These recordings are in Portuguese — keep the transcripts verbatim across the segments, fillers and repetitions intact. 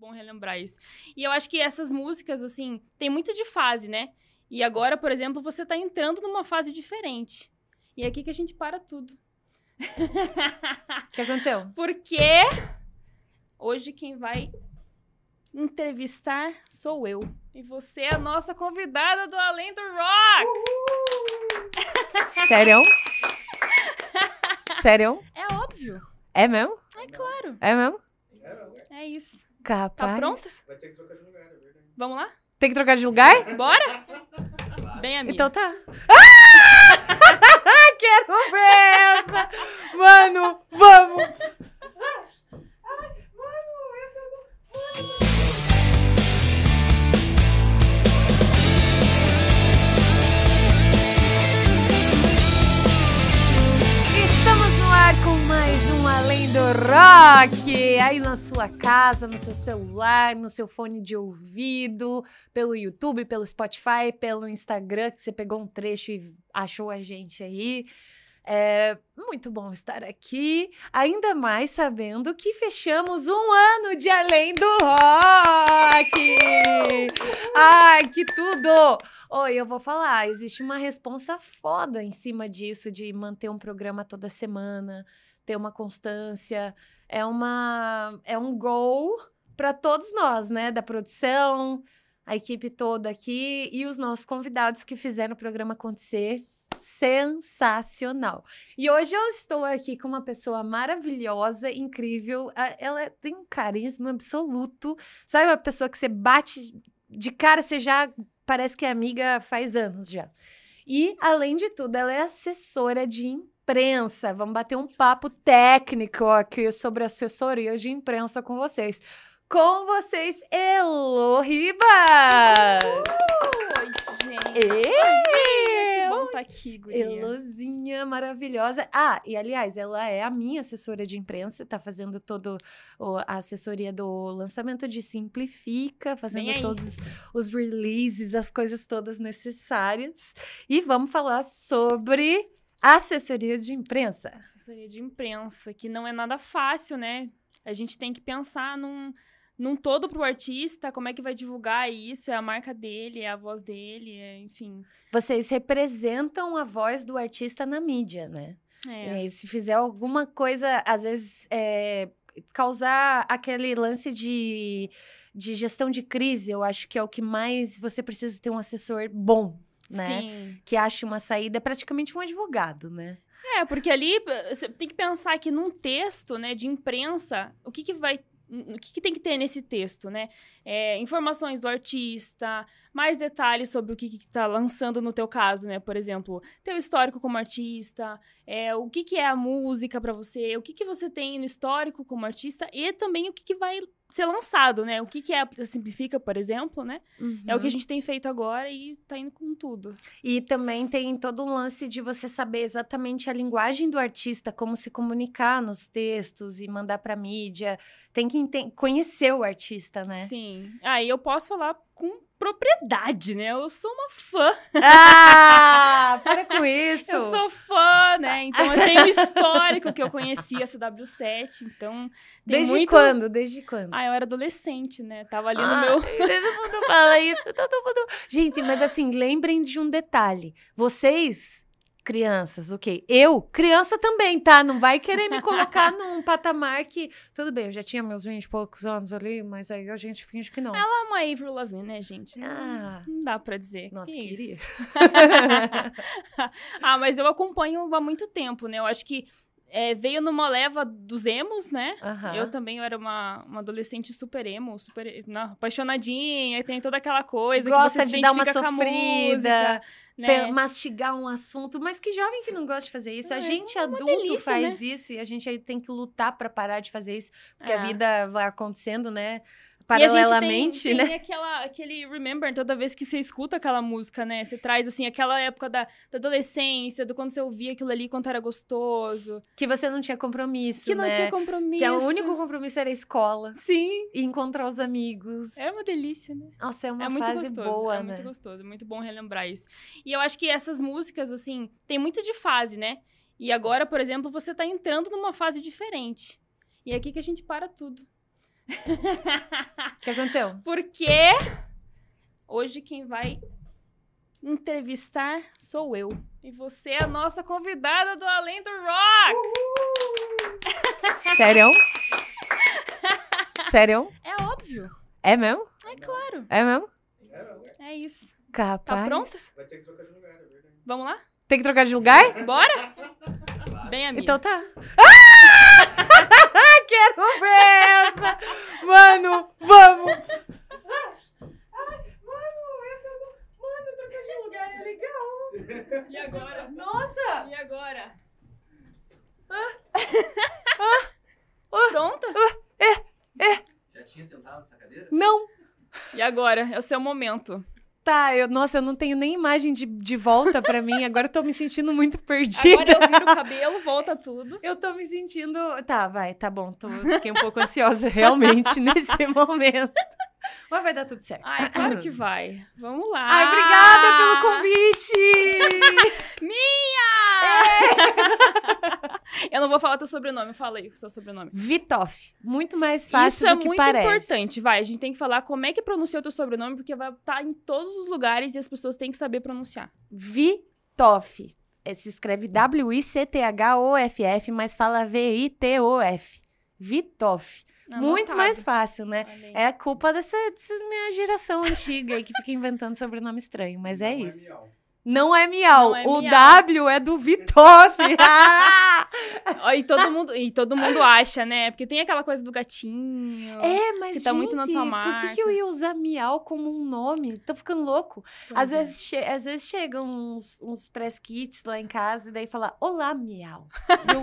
bom relembrar isso. E eu acho que essas músicas, assim, tem muito de fase, né? E agora, por exemplo, você tá entrando numa fase diferente. E é aqui que a gente para tudo. O que aconteceu? Porque hoje quem vai entrevistar sou eu. E você é a nossa convidada do Além do Rock! Sério? Sério? É óbvio. É mesmo? É claro. É mesmo? É isso. Capaz. Tá pronta? Vai ter que trocar de lugar, é verdade. Vamos lá? Tem que trocar de lugar? Bora? Bem, amiga. Então tá. Ah! Quero ver essa! Mano, vamos! Estamos no ar com mais um Além do Rock! Aí na sua casa, no seu celular, no seu fone de ouvido, pelo YouTube, pelo Spotify, pelo Instagram, que você pegou um trecho e achou a gente aí. É muito bom estar aqui, ainda mais sabendo que fechamos um ano de Além do Rock! Ai, que tudo! Oi, eu vou falar, existe uma responsa foda em cima disso, de manter um programa toda semana, ter uma constância, é, uma, é um goal para todos nós, né? Da produção, a equipe toda aqui e os nossos convidados que fizeram o programa acontecer. Sensacional. E hoje eu estou aqui com uma pessoa maravilhosa, incrível. Ela tem um carisma absoluto. Sabe uma pessoa que você bate de cara, você já parece que é amiga faz anos já. E, além de tudo, ela é assessora de imprensa. Vamos bater um papo técnico aqui sobre assessoria de imprensa com vocês. Com vocês, Elô Ribas! Uh! Oi, gente! E... Tá aqui, guria. Elôzinha maravilhosa. Ah, e aliás, ela é a minha assessora de imprensa, tá fazendo toda a assessoria do lançamento de Simplifica, fazendo todos os releases, as coisas todas necessárias. E vamos falar sobre assessorias de imprensa. Assessoria de imprensa, que não é nada fácil, né? A gente tem que pensar num, num todo pro artista, como é que vai divulgar isso, é a marca dele, é a voz dele, é, enfim. Vocês representam a voz do artista na mídia, né? É. E se fizer alguma coisa, às vezes, é, causar aquele lance de, de gestão de crise, eu acho que é o que mais você precisa ter um assessor bom, né? Sim. Que ache uma saída, é praticamente um advogado, né? É, porque ali, você tem que pensar que num texto, né, de imprensa, o que que vai ter? O que, que tem que ter nesse texto, né? É, informações do artista, mais detalhes sobre o que está lançando no teu caso, né? Por exemplo, teu histórico como artista, é, o que, que é a música para você, o que, que você tem no histórico como artista e também o que, que vai ser lançado, né? O que, que é a Simplifica, por exemplo, né? Uhum. É o que a gente tem feito agora e tá indo com tudo. E também tem todo o lance de você saber exatamente a linguagem do artista, como se comunicar nos textos e mandar pra mídia. Tem que conhecer o artista, né? Sim. Aí ah, eu posso falar com propriedade, né? Eu sou uma fã. Ah, para com isso! Eu sou fã, né? Então, eu tenho um histórico que eu conheci a C W sete, então... Desde muito... quando? Desde quando? Ah, eu era adolescente, né? Tava ali ah, no meu... Todo mundo fala isso, todo mundo... Gente, mas assim, lembrem de um detalhe. Vocês... Crianças, ok. Eu, criança também, tá? Não vai querer me colocar num patamar que... Tudo bem, eu já tinha meus vinte e poucos anos ali, mas aí a gente finge que não. Ela é uma Avril Lavigne, né, gente? Ah, não, não dá pra dizer. Nossa, que queria. Ah, mas eu acompanho há muito tempo, né? Eu acho que é, veio numa leva dos emos, né? Uhum. Eu também eu era uma, uma adolescente super emo, super não, apaixonadinha, tem toda aquela coisa gosta que você se de dar uma sofrida, música, né? Mastigar um assunto. Mas que jovem que não gosta de fazer isso? É, a gente é adulto delícia, faz né? isso e a gente aí tem que lutar para parar de fazer isso, porque é. a vida vai acontecendo, né? Paralelamente, e a gente tem, tem né? aquela, aquele remember, toda vez que você escuta aquela música, né? Você traz, assim, aquela época da, da adolescência, do quando você ouvia aquilo ali, quando era gostoso. Que você não tinha compromisso, que né? Que não tinha compromisso. Tinha, o único compromisso era a escola. Sim. E encontrar os amigos. É uma delícia, né? Nossa, é uma é fase muito gostoso, boa, é né? É muito gostoso, muito bom relembrar isso. E eu acho que essas músicas, assim, tem muito de fase, né? E agora, por exemplo, você tá entrando numa fase diferente. E é aqui que a gente para tudo. O que aconteceu? Porque hoje quem vai entrevistar sou eu. E você é a nossa convidada do Além do Rock! Sério? Sério? É óbvio. É mesmo? É claro. É mesmo? É isso. Capaz. Tá pronto? Vai ter que trocar de lugar, é verdade. Vamos lá? Tem que trocar de lugar? Bora? Bem, amiga. Então tá. Ah! Quero ver essa! Mano, vamos! Legal! E agora? Nossa! E agora? Ah, ah, ah, Pronta? Ah, é, é. Já tinha sentado nessa cadeira? Não! E agora? É o seu momento. Tá, eu, nossa, eu não tenho nem imagem de, de volta pra mim. Agora eu tô me sentindo muito perdida. Agora eu viro o cabelo, volta tudo. Eu tô me sentindo... Tá, vai, tá bom. Tô, fiquei um pouco ansiosa, realmente, nesse momento. Mas vai dar tudo certo. Ah, é claro que vai. Vamos lá. Ai, obrigada pelo convite! Minha! É. Eu não vou falar teu sobrenome, fala aí o seu sobrenome. Vitoff. Muito mais fácil Isso do é que parece. Isso é muito importante, vai. A gente tem que falar como é que pronuncia o teu sobrenome, porque vai estar em todos os lugares e as pessoas têm que saber pronunciar. Vitoff. É, se escreve W I C T H O F F, mas fala V I T O F. Vitoff. Anotado. Muito mais fácil, né? Valeu. É a culpa dessa, dessa minha geração antiga aí que fica inventando sobrenome estranho, mas é não isso. É não é Miau. Não é o Miau. W é do Vitoff. Ah! e, todo mundo, e todo mundo acha, né? Porque tem aquela coisa do gatinho. É, mas que tá gente, muito na tua marca. Por que, que eu ia usar Miau como um nome? Tô ficando louco. Pois às, é. vezes che às vezes chegam uns, uns press kits lá em casa e daí fala, olá, Miau. Eu...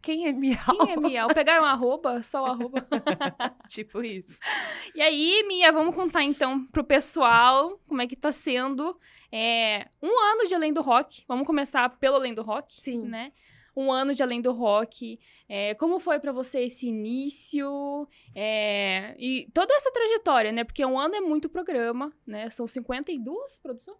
Quem é Miau? Quem é Miau? Pegaram arroba? Só o arroba? Tipo isso. E aí, Mia, vamos contar então pro pessoal como é que tá sendo é, um ano de Além do Rock. Vamos começar pelo Além do Rock? Sim. Né? Um ano de Além do Rock. É, como foi pra você esse início? É, e toda essa trajetória, né? Porque um ano é muito programa, né? São cinquenta e duas produções?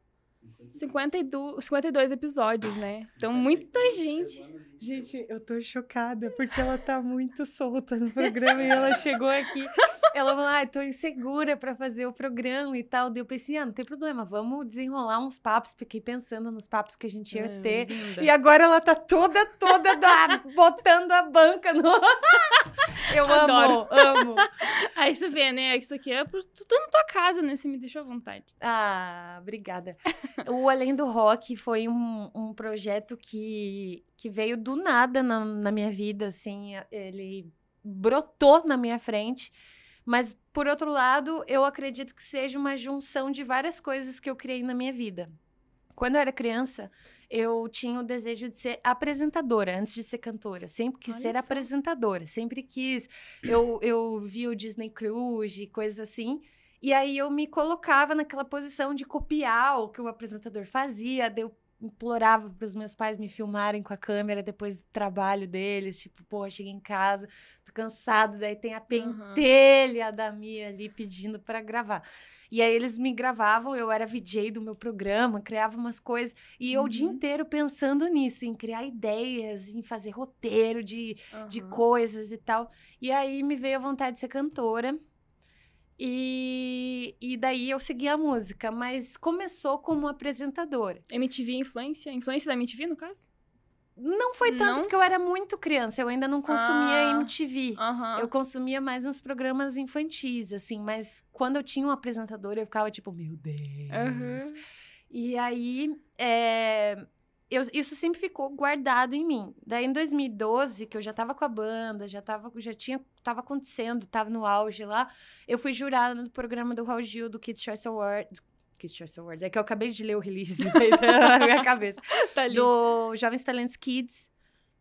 cinquenta e dois episódios, né? Então, muita gente... Gente, eu tô chocada, porque ela tá muito solta no programa e ela chegou aqui, ela falou, ah, tô insegura pra fazer o programa e tal. Daí eu pensei, ah, não tem problema, vamos desenrolar uns papos. Fiquei pensando nos papos que a gente ia ter. É, e agora ela tá toda, toda da... botando a banca no... Eu Adoro. amo, amo. Aí você vê, né? Isso aqui é... Pro... Tô na tua casa, né? Você me deixou à vontade. Ah, obrigada. O Além do Rock foi um, um projeto que, que veio do nada na, na minha vida, assim. Ele brotou na minha frente. Mas, por outro lado, eu acredito que seja uma junção de várias coisas que eu criei na minha vida. Quando eu era criança... Eu tinha o desejo de ser apresentadora, antes de ser cantora. Eu sempre quis Olha ser só. apresentadora, sempre quis. Eu, eu vi o Disney Cruise, coisas assim. E aí eu me colocava naquela posição de copiar o que o apresentador fazia. Daí eu implorava para os meus pais me filmarem com a câmera depois do trabalho deles. Tipo, pô, cheguei em casa, tô cansado. Daí tem a pentelha uhum. da Mia ali pedindo para gravar. E aí eles me gravavam, eu era V J do meu programa, criava umas coisas. E eu uhum. o dia inteiro pensando nisso, em criar ideias, em fazer roteiro de, uhum. de coisas e tal. E aí me veio a vontade de ser cantora. E, e daí eu segui a música, mas começou como apresentadora. M T V influência? Influência da M T V, no caso? Não foi tanto, não? Porque eu era muito criança, eu ainda não consumia ah, M T V. Uh-huh. Eu consumia mais uns programas infantis, assim, mas quando eu tinha um apresentador, eu ficava tipo, meu Deus. Uh-huh. E aí, é, eu, isso sempre ficou guardado em mim. Daí, em dois mil e doze, que eu já tava com a banda, já tava, já tinha, tava acontecendo, tava no auge lá, eu fui jurada no programa do Raul Gil, do Kids' Choice Awards, Kids' Choice Awards. É que eu acabei de ler o release na minha cabeça. Tá lindo. Do Jovens Talentos Kids.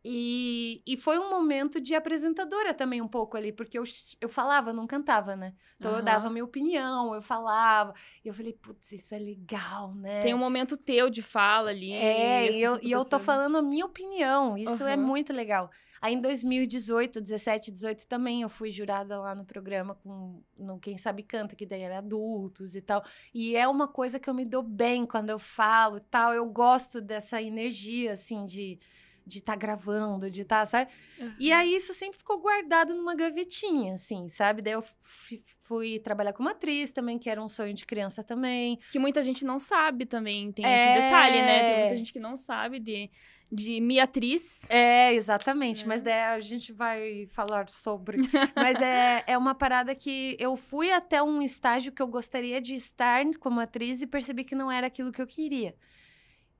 E, e foi um momento de apresentadora também um pouco ali, porque eu, eu falava, não cantava, né? Então uhum. eu dava minha opinião, eu falava. E eu falei, putz, isso é legal, né? Tem um momento teu de fala ali. É, e eu, e eu tô falando a minha opinião. Isso uhum. é muito legal. Aí em dois mil e dezoito, dezessete, dezoito também eu fui jurada lá no programa com no Quem Sabe Canta, que daí era adultos e tal. E é uma coisa que eu me dou bem quando eu falo e tal. Eu gosto dessa energia, assim, de... de estar tá gravando, de estar, tá, sabe? Uhum. E aí isso sempre ficou guardado numa gavetinha, assim, sabe? Daí eu fui trabalhar como atriz também, que era um sonho de criança também. Que muita gente não sabe também, tem é... esse detalhe, né? Tem muita gente que não sabe de... De Mia Atriz. É, exatamente. É. Mas é, a gente vai falar sobre. Mas é, é uma parada que eu fui até um estágio que eu gostaria de estar como atriz e percebi que não era aquilo que eu queria.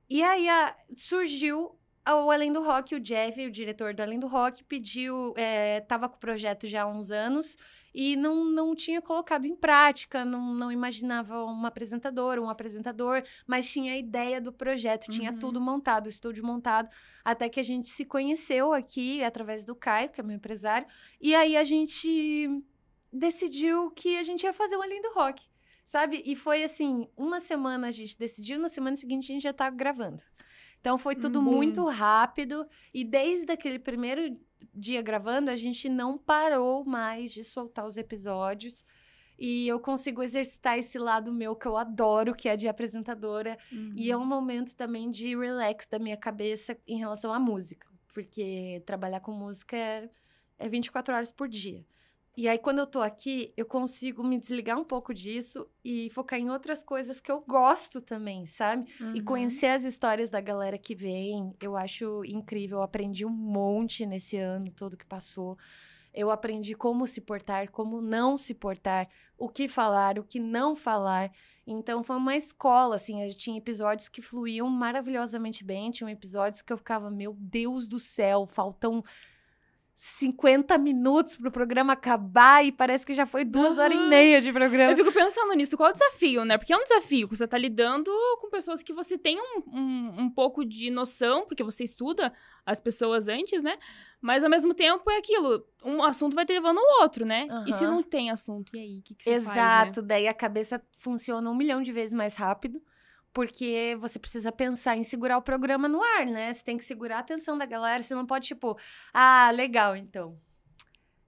E aí a, surgiu o Além do Rock, o Jeff, o diretor do Além do Rock, pediu... É, tava com o projeto já há uns anos e não, não tinha colocado em prática, não, não imaginava uma apresentadora, um apresentador, mas tinha a ideia do projeto, uhum. Tinha tudo montado, o estúdio montado, até que a gente se conheceu aqui, através do Caio, que é meu empresário, e aí a gente decidiu que a gente ia fazer o Além do Rock, sabe? E foi assim, uma semana a gente decidiu, na semana seguinte a gente já tava gravando. Então, foi tudo uhum. muito rápido, e desde aquele primeiro... dia gravando, a gente não parou mais de soltar os episódios e eu consigo exercitar esse lado meu que eu adoro, que é de apresentadora, uhum. E é um momento também de relax da minha cabeça em relação à música, porque trabalhar com música é, é vinte e quatro horas por dia. E aí, quando eu tô aqui, eu consigo me desligar um pouco disso e focar em outras coisas que eu gosto também, sabe? Uhum. E conhecer as histórias da galera que vem, eu acho incrível. Eu aprendi um monte nesse ano todo que passou. Eu aprendi como se portar, como não se portar, o que falar, o que não falar. Então, foi uma escola, assim. Eu tinha episódios que fluíam maravilhosamente bem. Tinha episódios que eu ficava, meu Deus do céu, faltam... cinquenta minutos pro programa acabar e parece que já foi duas uhum. horas e meia de programa. Eu fico pensando nisso, qual é o desafio, né? Porque é um desafio que você tá lidando com pessoas que você tem um, um, um pouco de noção, porque você estuda as pessoas antes, né? Mas ao mesmo tempo é aquilo, um assunto vai te levando ao outro, né? Uhum. E se não tem assunto, e aí? O que, que você Exato, faz, Exato, né? Daí a cabeça funciona um milhão de vezes mais rápido. Porque você precisa pensar em segurar o programa no ar, né? Você tem que segurar a atenção da galera. Você não pode, tipo... Ah, legal, então.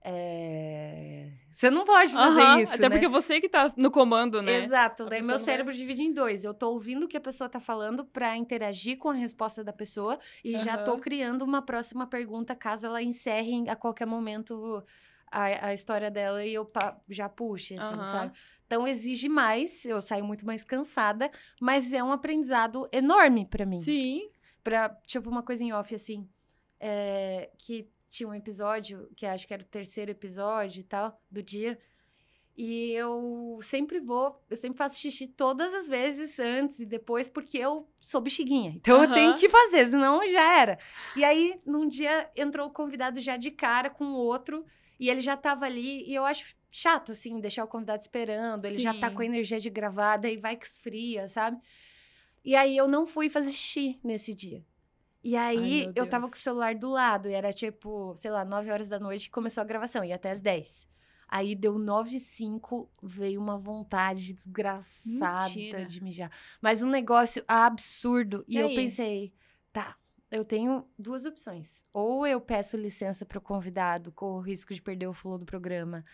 É... Você não pode fazer uh-huh, isso, até né? porque você que tá no comando, né? Exato. A daí meu cérebro vai... divide em dois. Eu tô ouvindo o que a pessoa tá falando pra interagir com a resposta da pessoa. E uh-huh. já tô criando uma próxima pergunta, caso ela encerre a qualquer momento... A, a história dela e eu pa, já puxo, assim, uhum. sabe? Então, exige mais, eu saio muito mais cansada, mas é um aprendizado enorme pra mim. Sim. Pra, tipo, uma coisa em off, assim, é, que tinha um episódio, que acho que era o terceiro episódio e tal, do dia, e eu sempre vou, eu sempre faço xixi todas as vezes, antes e depois, porque eu sou bexiguinha. Então, uhum. eu tenho que fazer, senão já era. E aí, num dia, entrou o convidado já de cara com o outro... E ele já tava ali, e eu acho chato, assim, deixar o convidado esperando. Ele Sim. já tá com a energia de gravada e vai que esfria, sabe? E aí, eu não fui fazer xixi nesse dia. E aí, Ai, eu tava com o celular do lado. E era, tipo, sei lá, nove horas da noite que começou a gravação. E até às dez. Aí, deu nove e cinco, veio uma vontade desgraçada Mentira. de mijar. Mas um negócio absurdo. E, e eu aí? pensei, tá... Eu tenho duas opções. Ou eu peço licença pro convidado, corro o risco de perder o flow do programa,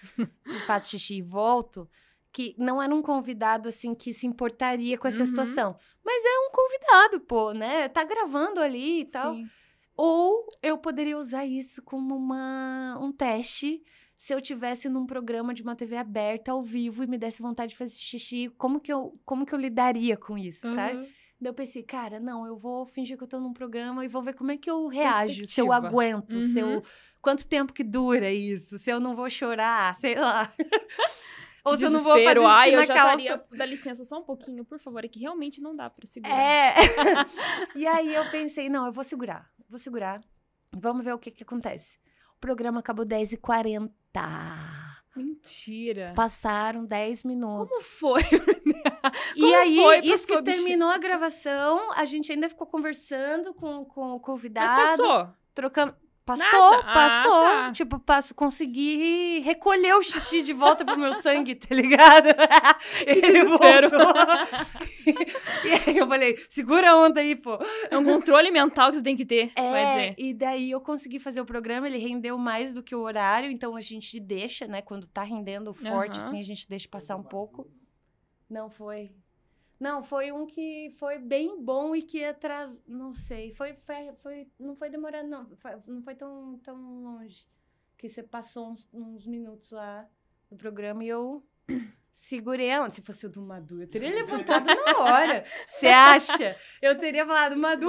faço xixi e volto, que não era um convidado, assim, que se importaria com essa uhum. situação. Mas é um convidado, pô, né? Tá gravando ali e tal. Sim. Ou eu poderia usar isso como uma, um teste... Se eu tivesse num programa de uma T V aberta, ao vivo, e me desse vontade de fazer xixi, como que eu, como que eu lidaria com isso, uhum. sabe? Daí eu pensei, cara, não, eu vou fingir que eu tô num programa e vou ver como é que eu reajo, se eu aguento, uhum. se eu... Quanto tempo que dura isso, se eu não vou chorar, sei lá. Ou se eu não vou fazer xixi Ai, na eu já calça. Faria, dá licença só um pouquinho, por favor, é que realmente não dá pra segurar. É. E aí eu pensei, não, eu vou segurar, vou segurar, vamos ver o que que acontece. O programa acabou dez e quarenta. Tá. Mentira. Passaram dez minutos. Como foi? Como e aí, foi isso que bicho? Terminou a gravação, a gente ainda ficou conversando com, com o convidado. Mas passou? Trocando... Passou, Nada. passou. Ah, tá. Tipo, passo, consegui recolher o xixi de volta pro meu sangue, tá ligado? Ele voltou. E aí eu falei, segura a onda aí, pô. É um controle mental que você tem que ter, é, vai dizer. E daí eu consegui fazer o programa, ele rendeu mais do que o horário, então a gente deixa, né? Quando tá rendendo forte, uhum. assim, a gente deixa passar um pouco. Não foi... Não, foi um que foi bem bom e que atrasou, não sei, foi, foi, foi, não foi demorado, não, foi, não foi tão, tão longe, que você passou uns, uns minutos lá no programa e eu segurei a onda. Se fosse o do Madu, eu teria levantado na hora, você acha? Eu teria falado, Madu,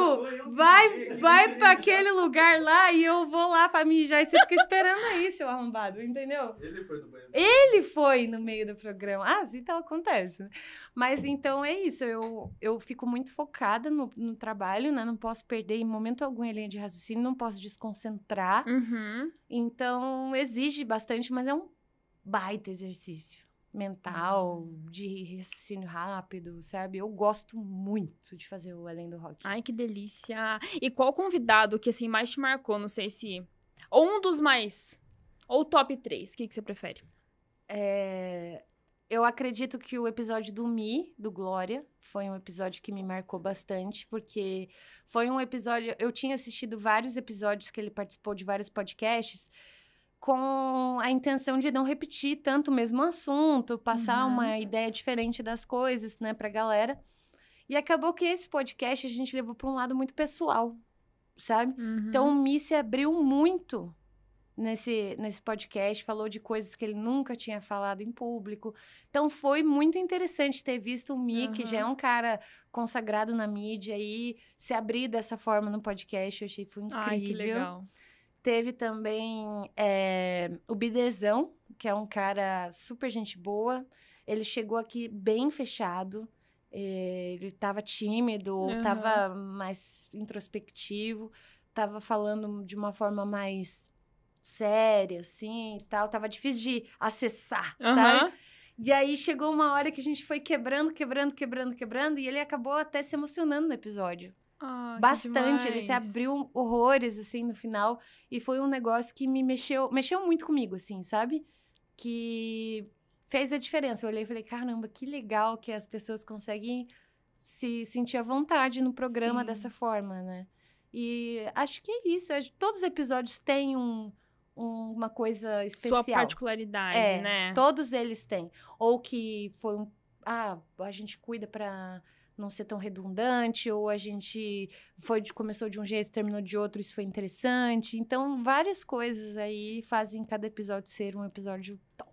vai, vai para aquele lugar lá e eu vou lá para mijar, e você fica esperando aí, seu arrombado, entendeu? Ele foi no banheiro. Ele foi no meio do programa. Ah, assim tal acontece. Mas então é isso, eu, eu fico muito focada no, no trabalho, né? Não posso perder em momento algum a linha de raciocínio, não posso desconcentrar. Uhum. Então exige bastante, mas é um baita exercício mental, de raciocínio rápido, sabe? Eu gosto muito de fazer o Além do Rock. Ai, que delícia! E qual convidado que, assim, mais te marcou? Não sei se... Ou um dos mais... Ou top três. O que, que você prefere? É... Eu acredito que o episódio do Mi, do Glória, foi um episódio que me marcou bastante, porque foi um episódio... Eu tinha assistido vários episódios que ele participou de vários podcasts, com a intenção de não repetir tanto o mesmo assunto, passar uhum. uma ideia diferente das coisas, né, pra galera. E acabou que esse podcast a gente levou pra um lado muito pessoal, sabe? Uhum. Então o Mi se abriu muito nesse, nesse podcast, falou de coisas que ele nunca tinha falado em público. Então foi muito interessante ter visto o Mi, uhum. que já é um cara consagrado na mídia, e se abrir dessa forma no podcast, eu achei que foi incrível. Ai, que legal. Teve também é, o Bidezão, que é um cara super gente boa. Ele chegou aqui bem fechado. Ele tava tímido, uhum. tava mais introspectivo. Tava falando de uma forma mais séria, assim, e tal. Tava difícil de acessar, uhum. sabe? E aí chegou uma hora que a gente foi quebrando, quebrando, quebrando, quebrando. E ele acabou até se emocionando no episódio. Ah, bastante, ele se abriu horrores, assim, no final, e foi um negócio que me mexeu, mexeu muito comigo, assim, sabe? Que fez a diferença. Eu olhei e falei, caramba, que legal que as pessoas conseguem se sentir à vontade no programa Sim. dessa forma, né? E acho que é isso, todos os episódios têm um... uma coisa especial. Sua particularidade, é, né? Todos eles têm. Ou que foi um... Ah, a gente cuida pra... não ser tão redundante, ou a gente foi de, começou de um jeito, terminou de outro, isso foi interessante. Então, várias coisas aí fazem cada episódio ser um episódio top.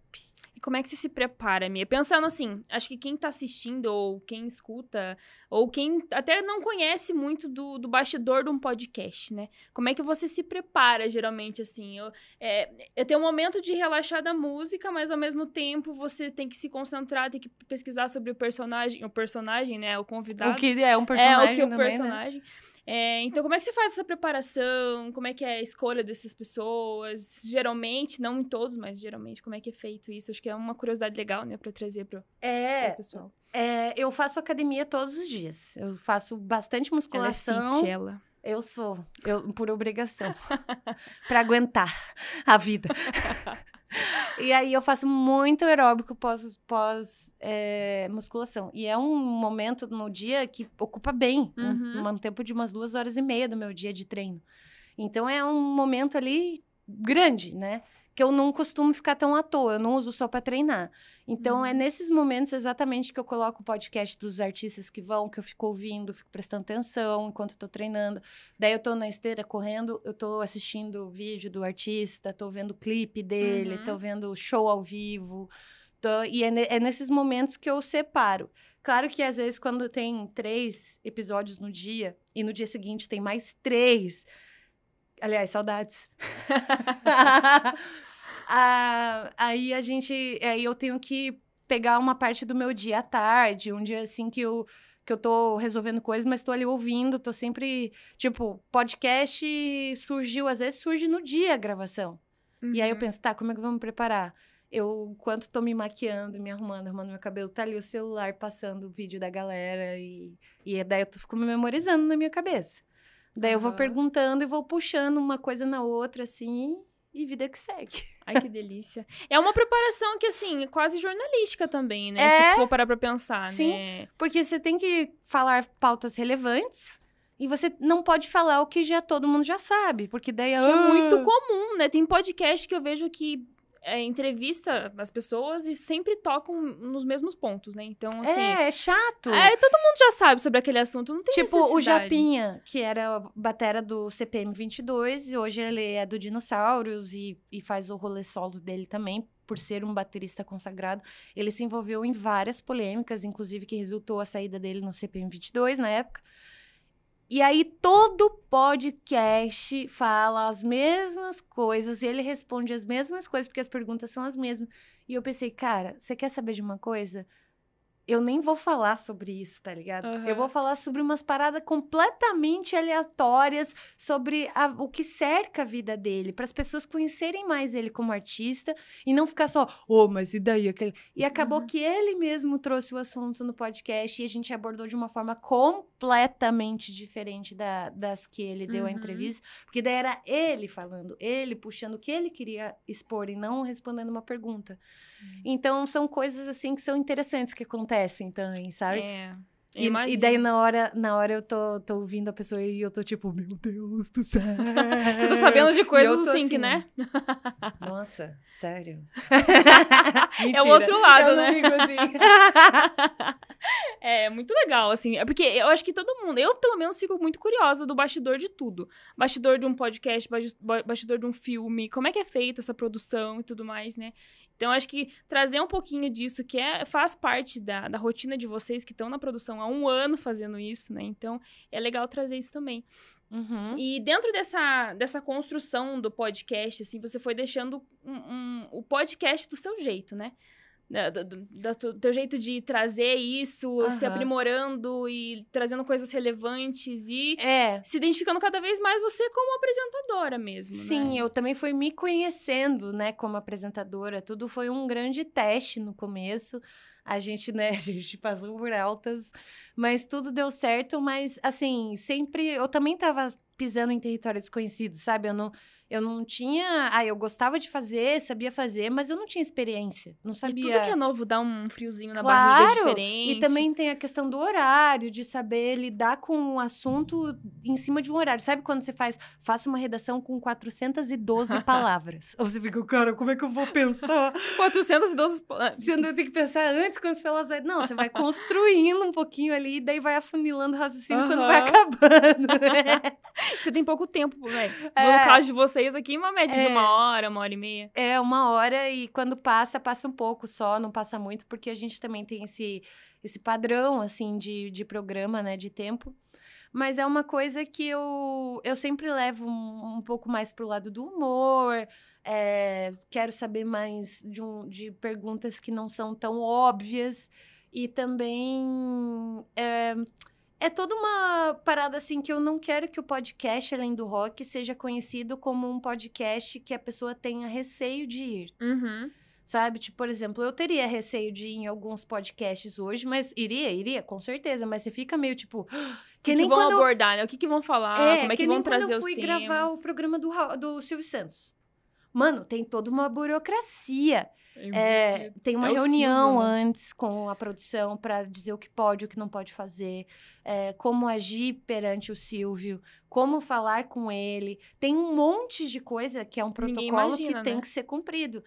E como é que você se prepara, Mia? Pensando assim, acho que quem tá assistindo, ou quem escuta, ou quem até não conhece muito do, do bastidor de um podcast, né? Como é que você se prepara, geralmente, assim? Eu, é, eu tenho um momento de relaxar da música, mas ao mesmo tempo você tem que se concentrar, tem que pesquisar sobre o personagem, o personagem, né? O convidado. O que é um personagem. É, o que é um personagem. Né? É, então, como é que você faz essa preparação? Como é que é a escolha dessas pessoas? Geralmente, não em todos, mas geralmente, como é que é feito isso? Acho que é uma curiosidade legal, né, pra trazer pro, é, pro pessoal. É, eu faço academia todos os dias. Eu faço bastante musculação. Ela é fit, ela. Eu sou, eu, por obrigação, pra aguentar a vida. E aí, eu faço muito aeróbico pós, pós é, musculação. E é um momento no dia que ocupa bem. Uhum. Um, um tempo de umas duas horas e meia do meu dia de treino. Então, é um momento ali grande, né? Que eu não costumo ficar tão à toa. Eu não uso só para treinar. Então, uhum. é nesses momentos exatamente que eu coloco o podcast dos artistas que vão, que eu fico ouvindo, fico prestando atenção enquanto eu tô treinando. Daí, eu tô na esteira correndo, eu tô assistindo o vídeo do artista, tô vendo o clipe dele, uhum. tô vendo o show ao vivo. Tô... E é, ne... é nesses momentos que eu separo. Claro que, às vezes, quando tem três episódios no dia, e no dia seguinte tem mais três... Aliás, saudades. ah, aí a gente... Aí eu tenho que pegar uma parte do meu dia à tarde, um dia assim que eu, que eu tô resolvendo coisas, mas tô ali ouvindo, tô sempre... Tipo, podcast surgiu, às vezes surge no dia a gravação. Uhum. E aí eu penso, tá, como é que eu vou me preparar? Eu, enquanto tô me maquiando, me arrumando, arrumando meu cabelo, tá ali o celular passando o vídeo da galera e, e daí eu tô, fico me memorizando na minha cabeça. Daí eu vou perguntando e vou puxando uma coisa na outra, assim, e vida que segue. Ai, que delícia. É uma preparação que, assim, é quase jornalística também, né? É, se for parar pra pensar, sim, né? Sim, porque você tem que falar pautas relevantes e você não pode falar o que já todo mundo já sabe, porque daí... É, ah, muito comum, né? Tem podcast que eu vejo que... é, entrevista as pessoas e sempre tocam nos mesmos pontos, né? Então, assim... É, é chato. É, todo mundo já sabe sobre aquele assunto, não tem necessidade. Tipo, o Japinha, que era a batera do C P M vinte e dois, e hoje ele é do Dinossauros e, e faz o rolê solo dele também, por ser um baterista consagrado. Ele se envolveu em várias polêmicas, inclusive que resultou a saída dele no C P M vinte e dois, na época. E aí, todo podcast fala as mesmas coisas, ele responde as mesmas coisas, porque as perguntas são as mesmas. E eu pensei, cara, você quer saber de uma coisa? Eu nem vou falar sobre isso, tá ligado? Uhum. Eu vou falar sobre umas paradas completamente aleatórias, sobre a, o que cerca a vida dele, para as pessoas conhecerem mais ele como artista, e não ficar só, oh, mas e daí? Aquele... E acabou uhum. que ele mesmo trouxe o assunto no podcast, e a gente abordou de uma forma completamente diferente da, das que ele deu uhum. a entrevista, porque daí era ele falando, ele puxando o que ele queria expor, e não respondendo uma pergunta. Sim. Então, são coisas assim que são interessantes, que acontecem Acontecem também, sabe? É, e, e daí, na hora, na hora eu tô, tô ouvindo a pessoa e eu tô tipo, meu Deus do céu. Você tá sabendo de coisas assim, assim, né? Nossa, sério? Mentira, é o outro lado, é um né? Assim. É muito legal, assim. É porque eu acho que todo mundo... Eu, pelo menos, fico muito curiosa do bastidor de tudo. Bastidor de um podcast, bastidor de um filme. Como é que é feita essa produção e tudo mais, né? Então, acho que trazer um pouquinho disso, que é, faz parte da, da rotina de vocês que estão na produção há um ano fazendo isso, né? Então, é legal trazer isso também. Uhum. E dentro dessa, dessa construção do podcast, assim, você foi deixando um, um, o podcast do seu jeito, né? Do, do, do, do teu jeito de trazer isso, uhum. se aprimorando e trazendo coisas relevantes e é. se identificando cada vez mais você como apresentadora mesmo, sim, né? Eu também fui me conhecendo, né, como apresentadora. Tudo foi um grande teste no começo. A gente, né, a gente passou por altas, mas tudo deu certo. Mas, assim, sempre... Eu também tava pisando em território desconhecido, sabe? Eu não, eu não tinha... Ah, eu gostava de fazer, sabia fazer, mas eu não tinha experiência. Não sabia... E tudo que é novo dá um friozinho na claro, barriga diferente. E também tem a questão do horário, de saber lidar com um assunto em cima de um horário. Sabe quando você faz... Faça uma redação com quatrocentas e doze palavras. Ou você fica, cara, como é que eu vou pensar? quatrocentas e doze palavras. Você não tem que pensar antes... Quando você fala, não, você vai construindo um pouquinho ali e daí vai afunilando o raciocínio uhum. quando vai acabando, né? Você tem pouco tempo, velho. É, no caso de vocês aqui, uma média é, de uma hora, uma hora e meia. É, uma hora, e quando passa, passa um pouco só, não passa muito, porque a gente também tem esse, esse padrão, assim, de, de programa, né, de tempo. Mas é uma coisa que eu, eu sempre levo um, um pouco mais pro lado do humor. É, quero saber mais de, um, de perguntas que não são tão óbvias. E também... É, é toda uma parada, assim, que eu não quero que o podcast Além do Rock seja conhecido como um podcast que a pessoa tenha receio de ir. Uhum. Sabe? Tipo, por exemplo, eu teria receio de ir em alguns podcasts hoje, mas iria, iria, com certeza. Mas você fica meio, tipo... Que, que nem que vão abordar, né? O que que vão falar? É, como é que, que vão trazer os temas? Que nem quando eu fui gravar o programa do, do Silvio Santos. Mano, tem toda uma burocracia. É, tem uma é reunião Silvio, né? antes com a produção para dizer o que pode, o que não pode fazer, é, como agir perante o Silvio, como falar com ele. Tem um monte de coisa que é um protocolo imagina, que né? tem que ser cumprido.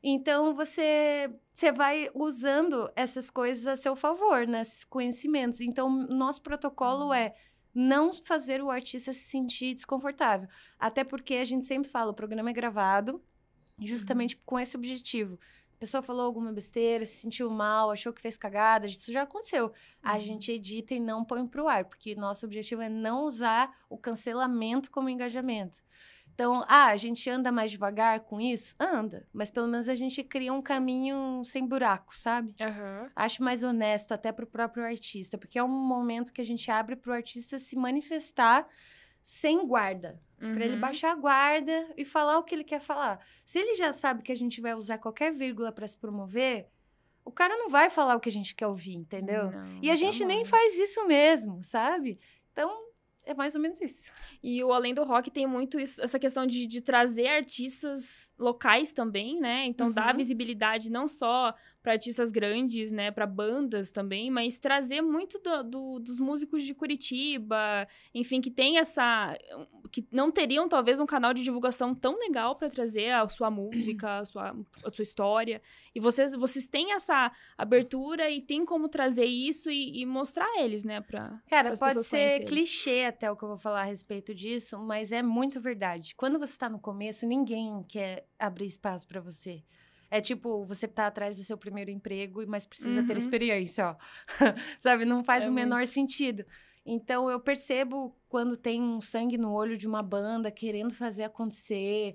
Então, você, você vai usando essas coisas a seu favor, né? Esses conhecimentos. Então, nosso protocolo é não fazer o artista se sentir desconfortável. Até porque a gente sempre fala, o programa é gravado justamente uhum. com esse objetivo. A pessoa falou alguma besteira, se sentiu mal, achou que fez cagada, isso já aconteceu. Uhum. A gente edita e não põe pro ar, porque nosso objetivo é não usar o cancelamento como engajamento. Então, ah, a gente anda mais devagar com isso? Anda. Mas pelo menos a gente cria um caminho sem buraco, sabe? Uhum. Acho mais honesto até pro próprio artista. Porque é um momento que a gente abre pro artista se manifestar sem guarda. Uhum. Pra ele baixar a guarda e falar o que ele quer falar. Se ele já sabe que a gente vai usar qualquer vírgula pra se promover... O cara não vai falar o que a gente quer ouvir, entendeu? Não, e a gente não. nem faz isso mesmo, sabe? Então... É mais ou menos isso. E o Além do Rock tem muito isso, essa questão de, de trazer artistas locais também, né? Então, uhum. dá visibilidade não só para artistas grandes, né? Para bandas também, mas trazer muito do, do, dos músicos de Curitiba, enfim, que tem essa... que não teriam, talvez, um canal de divulgação tão legal para trazer a sua música, a sua, a sua história. E vocês, vocês têm essa abertura e tem como trazer isso e, e mostrar eles, né? Pra, Cara, pode ser conhecerem. Clichê até o que eu vou falar a respeito disso, mas é muito verdade. Quando você tá no começo, ninguém quer abrir espaço para você. É tipo, você tá atrás do seu primeiro emprego, mas precisa uhum. ter experiência, ó. Sabe? Não faz é o menor muito... sentido. Então, eu percebo quando tem um sangue no olho de uma banda querendo fazer acontecer,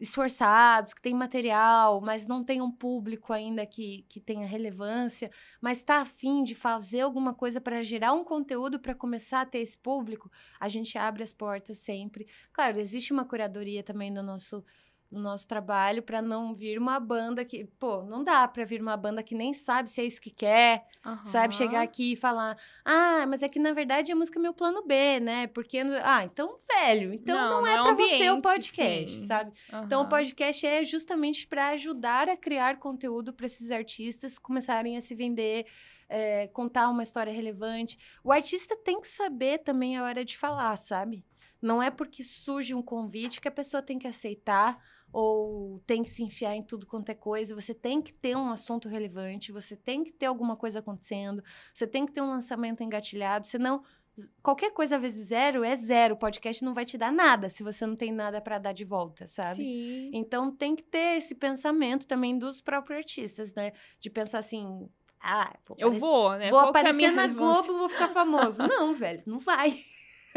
esforçados, que tem material, mas não tem um público ainda que, que tenha relevância, mas tá afim de fazer alguma coisa para gerar um conteúdo para começar a ter esse público, a gente abre as portas sempre. Claro, existe uma curadoria também no nosso... no nosso trabalho, para não vir uma banda que... Pô, não dá para vir uma banda que nem sabe se é isso que quer, uhum. sabe? Chegar aqui e falar, ah, mas é que, na verdade, a música é meu plano B, né? Porque... Ah, então, velho, então não, não é, é para você o podcast, sim. sabe? Uhum. Então, o podcast é justamente para ajudar a criar conteúdo para esses artistas começarem a se vender, é, contar uma história relevante. O artista tem que saber também a hora de falar, sabe? Não é porque surge um convite que a pessoa tem que aceitar ou tem que se enfiar em tudo quanto é coisa. Você tem que ter um assunto relevante, você tem que ter alguma coisa acontecendo, você tem que ter um lançamento engatilhado, senão qualquer coisa vezes zero é zero. O podcast não vai te dar nada se você não tem nada para dar de volta, sabe? Sim. Então, tem que ter esse pensamento também dos próprios artistas, né? De pensar assim... Ah, vou aparecer, eu vou, né? Vou Qual aparecer é na relevância? Globo, vou ficar famoso. Não, velho, não vai.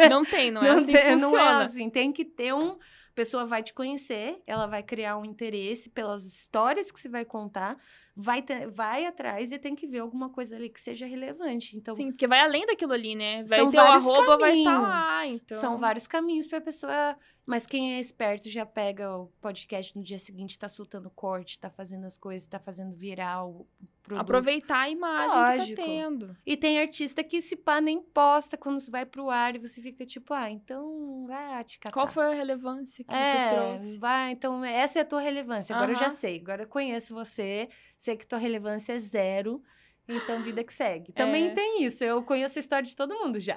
Não tem, não é não assim tem, que funciona. Não é assim, tem que ter um... A pessoa vai te conhecer, ela vai criar um interesse pelas histórias que você vai contar, vai, ter, vai atrás e tem que ver alguma coisa ali que seja relevante. Então, sim, porque vai além daquilo ali, né? Vai são ter o arroba, vai estar lá, então... São vários caminhos para a pessoa... Mas quem é esperto já pega o podcast no dia seguinte, tá soltando corte, tá fazendo as coisas, tá fazendo viral... Produto. Aproveitar a imagem Lógico. Que tá tendo. E tem artista que se pá nem posta quando isso vai pro ar e você fica tipo, ah, então vai te catar. Qual foi a relevância que é, você trouxe? Vai, então essa é a tua relevância. Agora uhum. eu já sei, agora eu conheço você, sei que tua relevância é zero, então vida que segue. Também é. Tem isso, eu conheço a história de todo mundo já.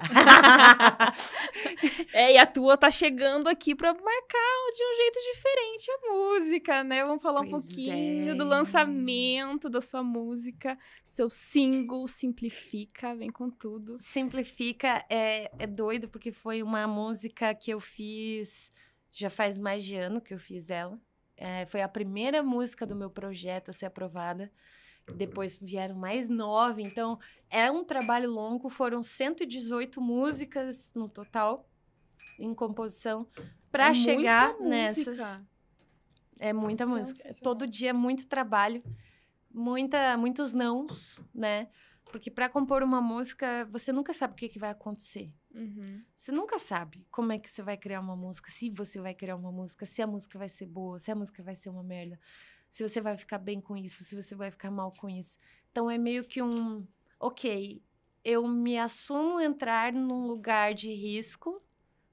É, e a tua tá chegando aqui pra marcar de um jeito diferente a música, né? Vamos falar pois um pouquinho é. Do lançamento da sua música, seu single, Simplifica, vem com tudo. Simplifica é, é doido, porque foi uma música que eu fiz, já faz mais de ano que eu fiz ela. É, foi a primeira música do meu projeto a ser aprovada. Depois vieram mais nove, então é um trabalho longo, foram cento e dezoito músicas no total, em composição, para é chegar nessas. Música. É muita Nossa, música. Senhora. Todo dia é muito trabalho, muita, muitos nãos, né? Porque para compor uma música, você nunca sabe o que, que vai acontecer. Uhum. Você nunca sabe como é que você vai criar uma música, se você vai criar uma música, se a música vai ser boa, se a música vai ser uma merda. Se você vai ficar bem com isso, se você vai ficar mal com isso. Então, é meio que um... Ok, eu me assumo entrar num lugar de risco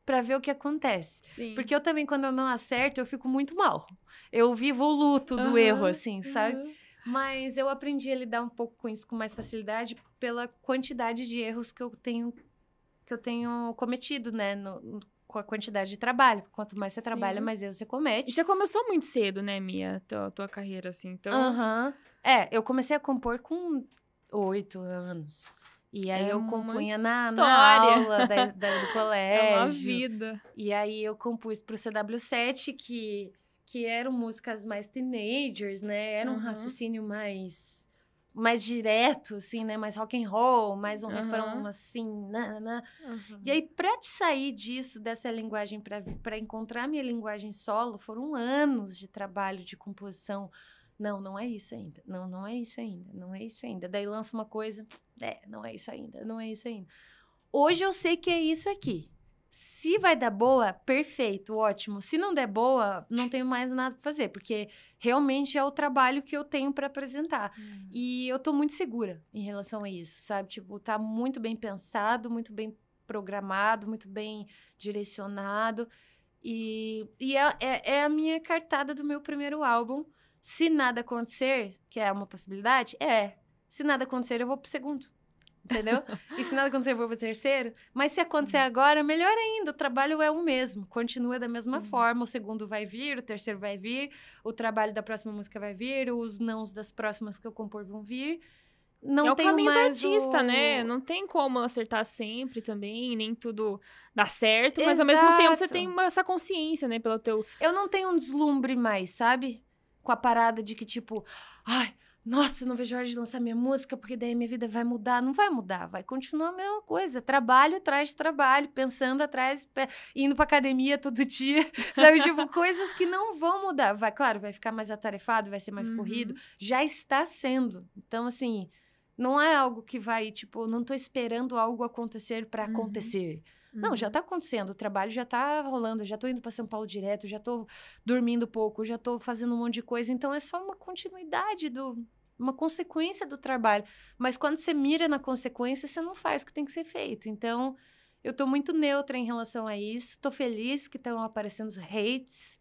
para ver o que acontece. Sim. Porque eu também, quando eu não acerto, eu fico muito mal. Eu vivo o luto do uhum, erro, assim, sabe? Uhum. Mas eu aprendi a lidar um pouco com isso com mais facilidade pela quantidade de erros que eu tenho, que eu tenho cometido, né? No, no, com a quantidade de trabalho. Quanto mais você Sim. trabalha, mais erros você comete. E você começou muito cedo, né, Mia? Tua, tua carreira, assim, então... Aham. Uhum. É, eu comecei a compor com oito anos. E aí é eu compunha na, na aula da, da, do colégio. É uma vida. E aí eu compus pro C W sete, que, que eram músicas mais teenagers, né? Era um uhum. raciocínio mais... mais direto, assim, né? Mais rock and roll, mais um uhum. refrão, assim, na, na. Uhum. E aí, pra te sair disso, dessa linguagem, pra, pra encontrar minha linguagem solo, foram anos de trabalho, de composição. Não, não é isso ainda. Não, não é isso ainda. Não é isso ainda. Daí lança uma coisa, é, não é isso ainda, não é isso ainda. Hoje eu sei que é isso aqui. Se vai dar boa, perfeito, ótimo. Se não der boa, não tenho mais nada para fazer, porque realmente é o trabalho que eu tenho para apresentar. Uhum. E eu tô muito segura em relação a isso, sabe? Tipo, tá muito bem pensado, muito bem programado, muito bem direcionado. E, e é, é, é a minha cartada do meu primeiro álbum. Se nada acontecer, que é uma possibilidade, é. Se nada acontecer, eu vou pro segundo. entendeu? E se nada acontecer, eu vou para o terceiro. Mas se acontecer agora, melhor ainda. O trabalho é o mesmo, continua da mesma Sim. forma. O segundo vai vir, o terceiro vai vir, o trabalho da próxima música vai vir, os nãos das próximas que eu compor vão vir. Não é o caminho do artista, o... né? Não tem como acertar sempre também, nem tudo dá certo. Exato. Mas ao mesmo tempo você tem uma, essa consciência, né? Pelo teu... Eu não tenho um deslumbre mais, sabe? Com a parada de que tipo... Ai, nossa, não vejo a hora de lançar minha música, porque daí minha vida vai mudar. Não vai mudar, vai continuar a mesma coisa. Trabalho atrás de trabalho, pensando atrás, indo pra academia todo dia, sabe? Tipo, coisas que não vão mudar. Vai, claro, vai ficar mais atarefado, vai ser mais uhum. corrido. Já está sendo. Então, assim... Não é algo que vai, tipo, não tô esperando algo acontecer para uhum. acontecer. Uhum. Não, já tá acontecendo, o trabalho já tá rolando, já tô indo para São Paulo direto, já tô dormindo pouco, já tô fazendo um monte de coisa. Então, é só uma continuidade, do, uma consequência do trabalho. Mas quando você mira na consequência, você não faz o que tem que ser feito. Então, eu tô muito neutra em relação a isso. Tô feliz que estão aparecendo os hates.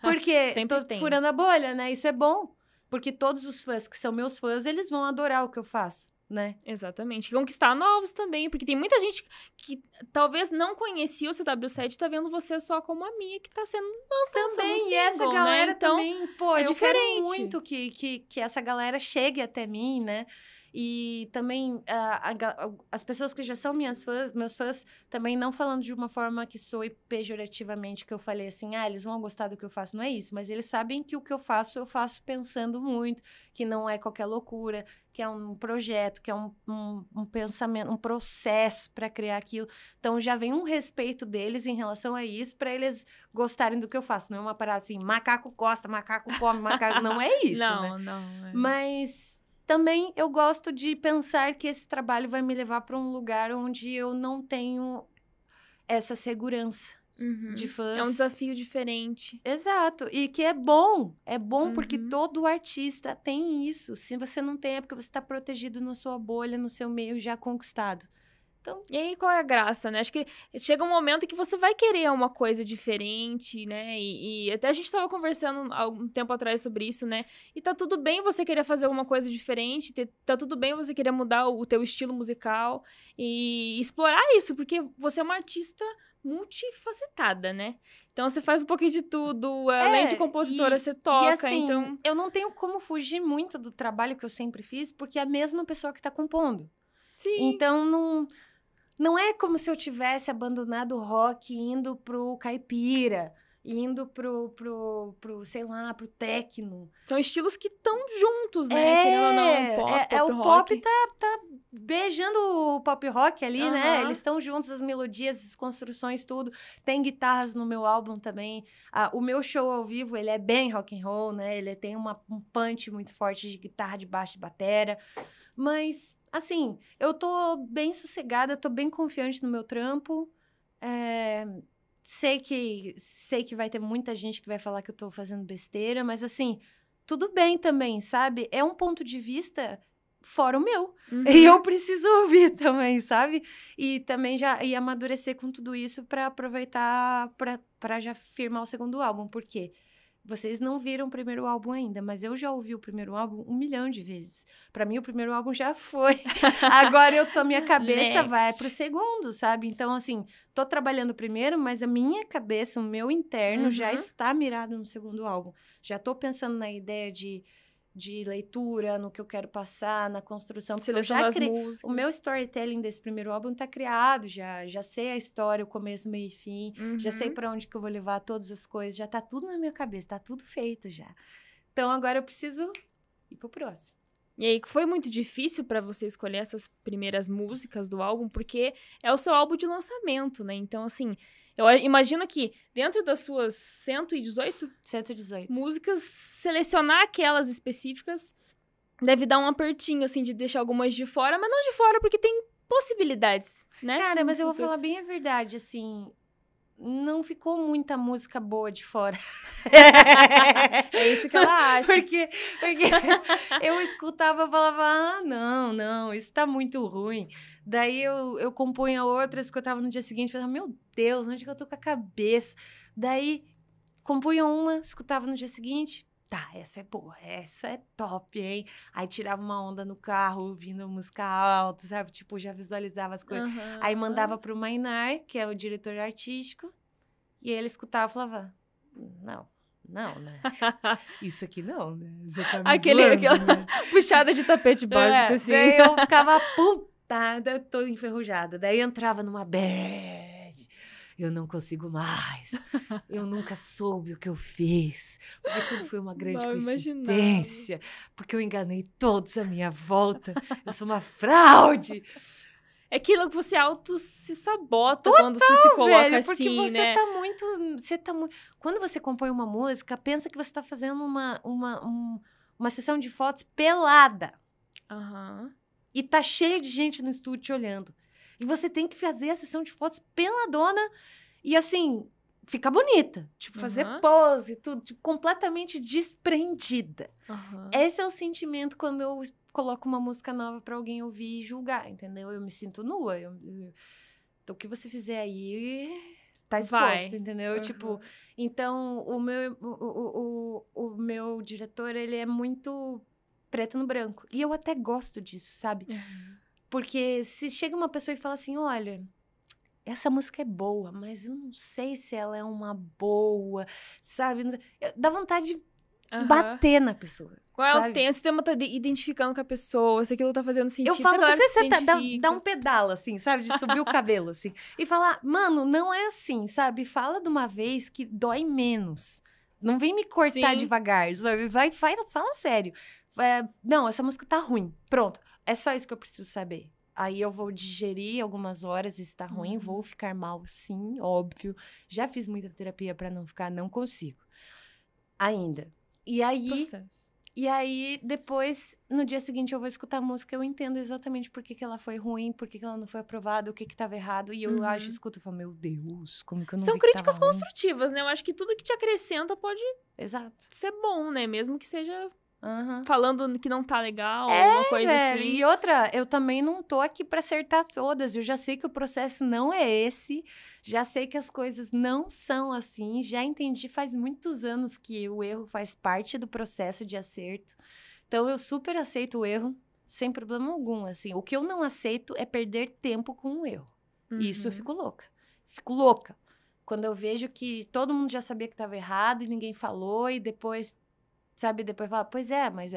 Porque tô tem. furando a bolha, né? Isso é bom. Porque todos os fãs que são meus fãs, eles vão adorar o que eu faço, né? Exatamente. Conquistar novos também, porque tem muita gente que talvez não conhecia o C W sete e tá vendo você só como a Mia, que tá sendo lançada também. Single, e essa galera, né? Então, também, pô, é eu diferente. Quero muito que, que, que essa galera chegue até mim, né? E também a, a, as pessoas que já são minhas fãs, meus fãs, também não falando de uma forma que soe pejorativamente, que eu falei assim, ah, eles vão gostar do que eu faço, não é isso. Mas eles sabem que o que eu faço, eu faço pensando muito, que não é qualquer loucura, que é um projeto, que é um, um, um pensamento, um processo para criar aquilo. Então, já vem um respeito deles em relação a isso, para eles gostarem do que eu faço. Não é uma parada assim, macaco gosta, macaco come, macaco... Não é isso, não, né? Não, não. É. Mas... Também eu gosto de pensar que esse trabalho vai me levar para um lugar onde eu não tenho essa segurança uhum. de fãs. É um desafio diferente. Exato. E que é bom. É bom uhum. porque todo artista tem isso. Se você não tem, é porque você está protegido na sua bolha, no seu meio já conquistado. Então... E aí, qual é a graça, né? Acho que chega um momento que você vai querer uma coisa diferente, né? E, e até a gente estava conversando há um tempo atrás sobre isso, né? E tá tudo bem você querer fazer alguma coisa diferente, ter, tá tudo bem você querer mudar o, o teu estilo musical e explorar isso, porque você é uma artista multifacetada, né? Então, você faz um pouquinho de tudo, é, além de compositora, e, você toca, e assim, então... Eu não tenho como fugir muito do trabalho que eu sempre fiz, porque é a mesma pessoa que tá compondo. Sim. Então, não... Não é como se eu tivesse abandonado o rock indo pro caipira, indo pro, pro, pro sei lá, pro techno. São estilos que estão juntos, né? É, querendo ou não, pop, é, é pop, o rock. Pop tá, tá beijando o pop rock ali, uhum. né? Eles estão juntos, as melodias, as construções, tudo. Tem guitarras no meu álbum também. Ah, o meu show ao vivo, ele é bem rock and roll, né? Ele tem uma, um punch muito forte de guitarra, de baixo, de batera. Mas... Assim, eu tô bem sossegada, eu tô bem confiante no meu trampo. É, sei que, sei que vai ter muita gente que vai falar que eu tô fazendo besteira, mas assim, tudo bem também, sabe? É um ponto de vista fora o meu. Uhum. E eu preciso ouvir também, sabe? E também já e amadurecer com tudo isso pra aproveitar, pra, pra já firmar o segundo álbum. Por quê? Vocês não viram o primeiro álbum ainda, mas eu já ouvi o primeiro álbum um milhão de vezes. Pra mim, o primeiro álbum já foi. Agora, eu tô, minha cabeça Next. vai pro segundo, sabe? Então, assim, tô trabalhando o primeiro, mas a minha cabeça, o meu interno, uhum. já está mirado no segundo álbum. Já tô pensando na ideia de, de leitura, no que eu quero passar, na construção. Seleção das músicas. O meu storytelling desse primeiro álbum tá criado já. Já sei a história, o começo, meio e fim. Uhum. Já sei pra onde que eu vou levar todas as coisas. Já tá tudo na minha cabeça, tá tudo feito já. Então, agora eu preciso ir pro próximo. E aí, foi muito difícil pra você escolher essas primeiras músicas do álbum, porque é o seu álbum de lançamento, né? Então, assim... Eu imagino que, dentro das suas cento e dezoito, cento e dezoito músicas, selecionar aquelas específicas deve dar um apertinho, assim, de deixar algumas de fora, mas não de fora, porque tem possibilidades, né? Cara, mas eu vou falar bem a verdade, assim... Não ficou muita música boa de fora. É isso que ela acha. Porque, porque eu escutava e falava, ah, não, não, isso tá muito ruim. Daí eu, eu compunha outras, escutava no dia seguinte, falava, meu Deus, onde que eu tô com a cabeça? Daí compunha uma, escutava no dia seguinte... tá, essa é boa, essa é top, hein? Aí tirava uma onda no carro, ouvindo música alta, sabe? Tipo, já visualizava as coisas. Uhum. Aí mandava pro Mainar, que é o diretor artístico, e ele escutava e falava, não. Não, né? Isso aqui não, né? Você tá me Aquele, zoando, aquela né? puxada de tapete básico, é, assim. Daí eu ficava apontada, toda enferrujada. Daí entrava numa bad. Eu não consigo mais. Eu nunca soube o que eu fiz. Porque tudo foi uma grande não, coincidência. Imaginava. Porque eu enganei todos à minha volta. Eu sou uma fraude. É aquilo que você auto se sabota Total, quando você se coloca velho, assim, porque você né? tá muito, você tá muito... Quando você compõe uma música, pensa que você tá fazendo uma, uma, um, uma sessão de fotos pelada. Uhum. E tá cheio de gente no estúdio te olhando. E você tem que fazer a sessão de fotos peladona e, assim, ficar bonita. Tipo, uhum. fazer pose e tudo. Tipo, completamente desprendida. Uhum. Esse é o sentimento quando eu... coloco uma música nova pra alguém ouvir e julgar, entendeu? Eu me sinto nua. Eu, eu, então, o que você fizer aí tá exposto, Vai. entendeu? Uhum. Tipo, então, o meu, o, o, o meu diretor, ele é muito preto no branco. E eu até gosto disso, sabe? Uhum. Porque se chega uma pessoa e fala assim, olha... essa música é boa, mas eu não sei se ela é uma boa, sabe? Eu, dá vontade de uhum. bater na pessoa. Qual é o tenso? Você tá identificando com a pessoa, se aquilo tá fazendo sentido. Eu falo, você, você tá, dá, dá um pedalo, assim, sabe? De subir o cabelo, assim. E falar, mano, não é assim, sabe? Fala de uma vez que dói menos. Não vem me cortar Sim. devagar, sabe? Vai, vai, fala sério. É, não, essa música tá ruim. Pronto, é só isso que eu preciso saber. Aí eu vou digerir algumas horas, se tá ruim, uhum. vou ficar mal, sim, óbvio. Já fiz muita terapia pra não ficar, não consigo. Ainda. E aí... Processo. E aí, depois, no dia seguinte, eu vou escutar a música, eu entendo exatamente por que, que ela foi ruim, por que, que ela não foi aprovada, o que que tava errado, e eu uhum. acho, escuto, eu falo, meu Deus, como que eu não São vi críticas construtivas, ruim? Né? Eu acho que tudo que te acrescenta pode Exato. ser bom, né? Mesmo que seja uhum. falando que não tá legal, é, alguma coisa velho. assim. E outra, eu também não tô aqui pra acertar todas, eu já sei que o processo não é esse, já sei que as coisas não são assim, já entendi faz muitos anos que o erro faz parte do processo de acerto, então eu super aceito o erro, sem problema algum, assim, o que eu não aceito é perder tempo com o erro, uhum. isso eu fico louca, fico louca, quando eu vejo que todo mundo já sabia que tava errado e ninguém falou e depois... Sabe, depois fala, pois é, mas...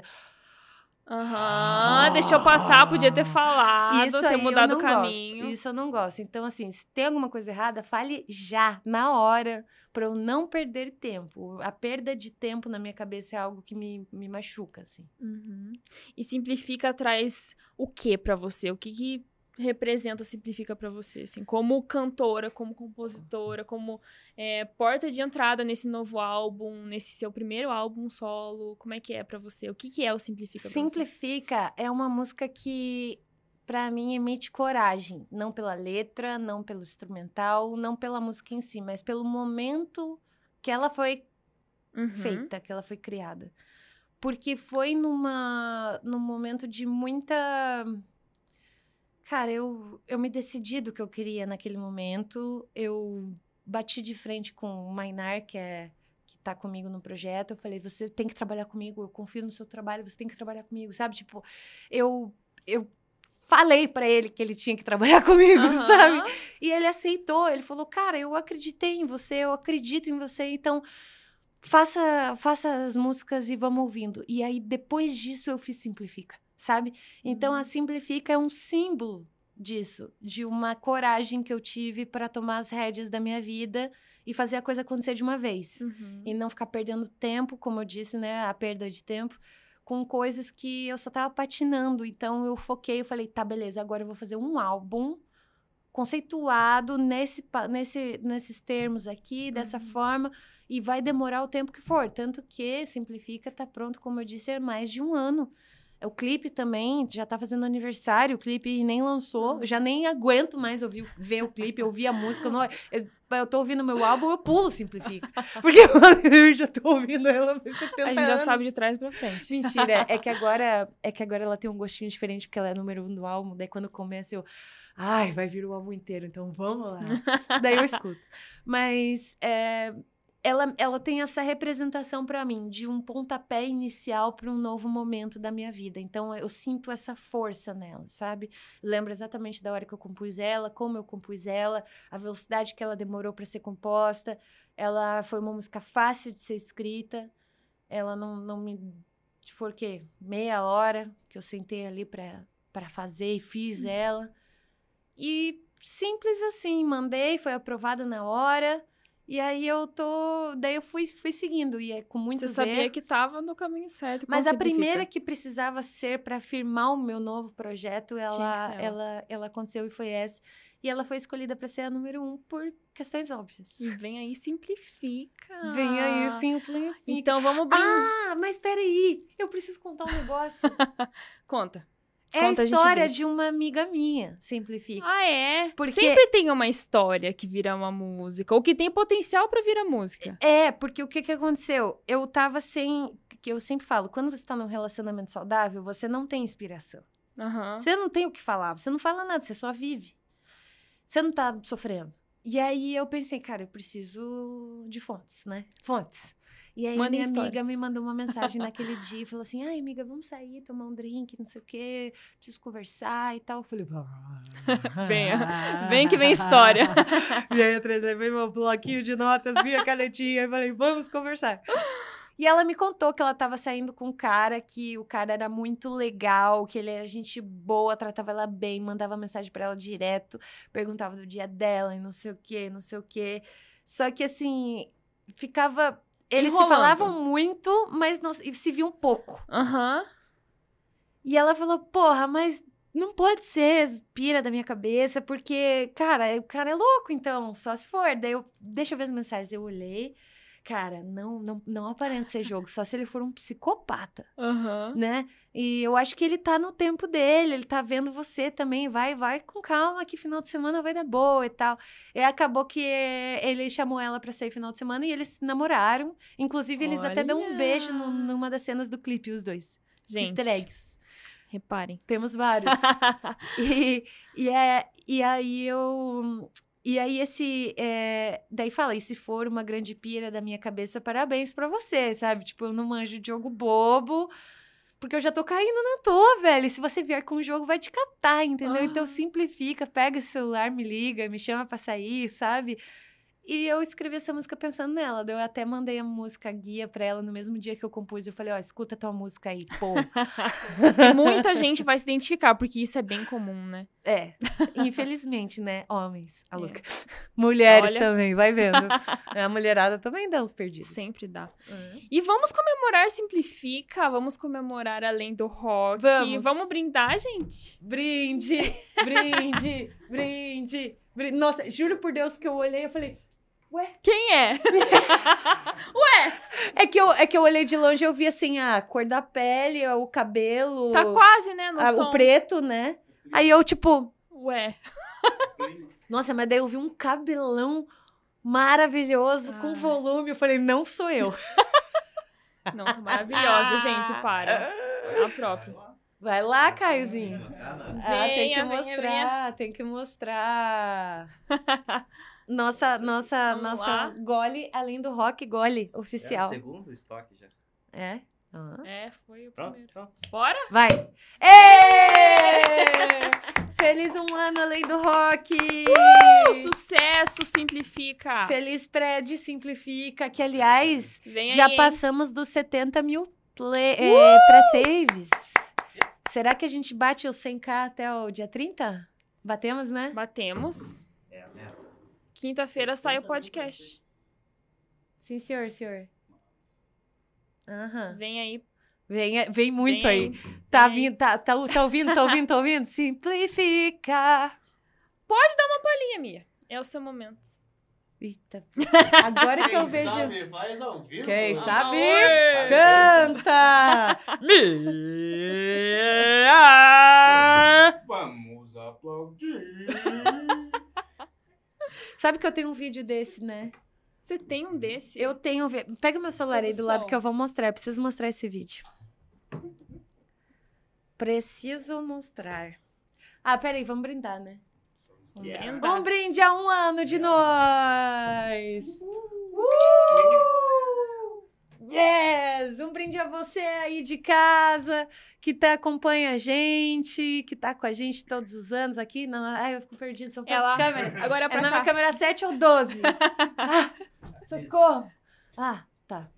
Aham, uhum, deixou passar, podia ter falado, isso ter mudado o caminho. Gosto, isso eu não gosto. Então, assim, se tem alguma coisa errada, fale já, na hora, pra eu não perder tempo. A perda de tempo na minha cabeça é algo que me, me machuca, assim. Uhum. E Simplifica traz o que pra você? O que que representa, Simplifica pra você, assim? Como cantora, como compositora, como é, porta de entrada nesse novo álbum, nesse seu primeiro álbum solo, como é que é pra você? O que, que é o Simplifica pra Simplifica você? É uma música que, pra mim, emite coragem. Não pela letra, não pelo instrumental, não pela música em si, mas pelo momento que ela foi uhum. feita, que ela foi criada. Porque foi numa, num momento de muita... Cara, eu, eu me decidi do que eu queria naquele momento, eu bati de frente com o Mainar, que, é, que tá comigo no projeto, eu falei, você tem que trabalhar comigo, eu confio no seu trabalho, você tem que trabalhar comigo, sabe? Tipo, eu, eu falei pra ele que ele tinha que trabalhar comigo, uhum. sabe? E ele aceitou, ele falou, cara, eu acreditei em você, eu acredito em você, então... Faça, faça as músicas e vamos ouvindo. E aí, depois disso, eu fiz Simplifica, sabe? Então, a Simplifica é um símbolo disso, de uma coragem que eu tive para tomar as rédeas da minha vida e fazer a coisa acontecer de uma vez. Uhum. E não ficar perdendo tempo, como eu disse, né? A perda de tempo, com coisas que eu só tava patinando. Então, eu foquei, eu falei, tá, beleza, agora eu vou fazer um álbum conceituado nesse, nesse, nesses termos aqui, dessa uhum. forma, e vai demorar o tempo que for. Tanto que Simplifica tá pronto, como eu disse, há mais de um ano. O clipe também já tá fazendo aniversário, o clipe nem lançou, eu já nem aguento mais ouvir, ver o clipe, ouvir a música. Eu, não, eu, eu tô ouvindo meu álbum, eu pulo Simplifica. Porque eu já tô ouvindo ela há setenta anos. A gente já sabe de trás pra frente. Mentira, é que, agora, é que agora ela tem um gostinho diferente, porque ela é número um do álbum, daí quando começa eu... Ai, vai vir o álbum inteiro, então vamos lá. Daí eu escuto. Mas é, ela, ela tem essa representação para mim de um pontapé inicial para um novo momento da minha vida. Então, eu sinto essa força nela, sabe? Eu lembro exatamente da hora que eu compus ela, como eu compus ela, a velocidade que ela demorou para ser composta. Ela foi uma música fácil de ser escrita. Ela não, não me... Foi o quê? Meia hora que eu sentei ali para fazer e fiz hum. ela. E simples assim, mandei, foi aprovada na hora... E aí eu tô... Daí eu fui, fui seguindo, e é com muitos erros. Você sabia erros, que tava no caminho certo. Mas a primeira que precisava ser para firmar o meu novo projeto, ela, ela. Ela, ela aconteceu e foi essa. E ela foi escolhida para ser a número um por questões óbvias. E vem aí, simplifica. Vem aí, simplifica. Então vamos... Bem... Ah, mas peraí, eu preciso contar um negócio. Conta. É Conta a história a de uma amiga minha, simplifica. Ah, é? Porque... Sempre tem uma história que vira uma música, ou que tem potencial pra virar música. É, porque o que que aconteceu? Eu tava sem... que eu sempre falo, quando você tá num relacionamento saudável, você não tem inspiração. Uhum. Você não tem o que falar, você não fala nada, você só vive. Você não tá sofrendo. E aí eu pensei, cara, eu preciso de fontes, né? Fontes. E aí, Manda minha histórias. amiga me mandou uma mensagem naquele dia e falou assim, ai, amiga, vamos sair, tomar um drink, não sei o quê, preciso conversar e tal. Eu falei, vem, vem que vem história. E aí, eu levei meu bloquinho de notas, minha canetinha, e falei, vamos conversar. E ela me contou que ela tava saindo com um cara, que o cara era muito legal, que ele era gente boa, tratava ela bem, mandava mensagem pra ela direto, perguntava do dia dela e não sei o quê, não sei o quê. Só que, assim, ficava... Eles Enrolando. se falavam muito, mas não, se viam pouco. Aham. Uhum. E ela falou, porra, mas não pode ser pira da minha cabeça, porque, cara, o cara é louco, então, só se for. Daí eu, deixa eu ver as mensagens. Eu olhei, cara, não, não, não aparenta ser jogo, só se ele for um psicopata, uhum. né? E eu acho que ele tá no tempo dele, ele tá vendo você também, vai, vai com calma, que final de semana vai dar boa e tal. E acabou que ele chamou ela pra sair final de semana e eles se namoraram. Inclusive, eles Olha. até dão um beijo no, numa das cenas do clipe, os dois. Gente, easter eggs. Reparem. Temos vários. e, e, é, e aí eu... E aí, esse... É... Daí fala, e se for uma grande pira da minha cabeça, parabéns pra você, sabe? Tipo, eu não manjo de jogo bobo, porque eu já tô caindo na toa, velho. E se você vier com o jogo, vai te catar, entendeu? Oh. Então, simplifica, pega esse celular, me liga, me chama pra sair, sabe? E eu escrevi essa música pensando nela. Daí eu até mandei a música guia pra ela no mesmo dia que eu compus. Eu falei, ó, oh, escuta tua música aí, pô. Muita gente vai se identificar, porque isso é bem comum, né? É, infelizmente, né? Homens, a louca. É. Mulheres Olha... também, vai vendo. A mulherada também dá uns perdidos. Sempre dá. Uhum. E vamos comemorar Simplifica, vamos comemorar Além do Rock. Vamos, vamos brindar, gente? Brinde, brinde, brinde, brinde. Nossa, juro por Deus que eu olhei e falei, ué? Quem é? Ué? É que, eu, é que eu olhei de longe e eu vi assim, a cor da pele, o cabelo. Tá quase, né? No a, tom. O preto, né? Aí eu, tipo... Ué. Nossa, mas daí eu vi um cabelão maravilhoso, ah. com volume. Eu falei, não sou eu. Não, tô maravilhosa, ah. gente, para. A própria. Vai lá, Caiozinho. Venha, ah, tem que mostrar, venha. tem que mostrar. Nossa, nossa, Vamos nossa lá. Gole, Além do Rock, gole oficial. É o segundo estoque já. É? Uhum. É, foi o pronto, primeiro. Pronto. Bora? Vai! Êêêê! Feliz um ano Além do Rock! Uh, sucesso, Simplifica! Feliz prédio, Simplifica! Que, aliás, Vem já aí, passamos hein? dos setenta mil play, uh! é, pré-saves. Será que a gente bate o cem k até o dia trinta? Batemos, né? Batemos. É, né? Quinta-feira sai o podcast. Sim, senhor, senhor. Uhum. Vem aí. Vem, vem muito vem aí. aí. Tá, vem. Vindo, tá, tá, tá ouvindo, tá ouvindo, tá ouvindo? Simplifica. Pode dar uma palhinha, Mia. É o seu momento. Eita. Agora Quem que eu vejo... Quem sabe faz ao vivo. Quem ah, sabe oi. canta. Mia. Vamos aplaudir. Sabe que eu tenho um vídeo desse, né? Você tem um desse? Eu tenho. Pega o meu celular aí do lado que eu vou mostrar. Eu preciso mostrar esse vídeo. Preciso mostrar. Ah, peraí, vamos brindar, né? Vamos yeah. brindar. Um brinde a um ano de nós! Uh! Yes! Um brinde a você aí de casa, que tá, acompanha a gente, que tá com a gente todos os anos aqui. Não, ai, eu fico perdida, são tantas é câmeras. Agora é pra é na minha câmera sete ou doze. Ah, socorro! Ah, tá.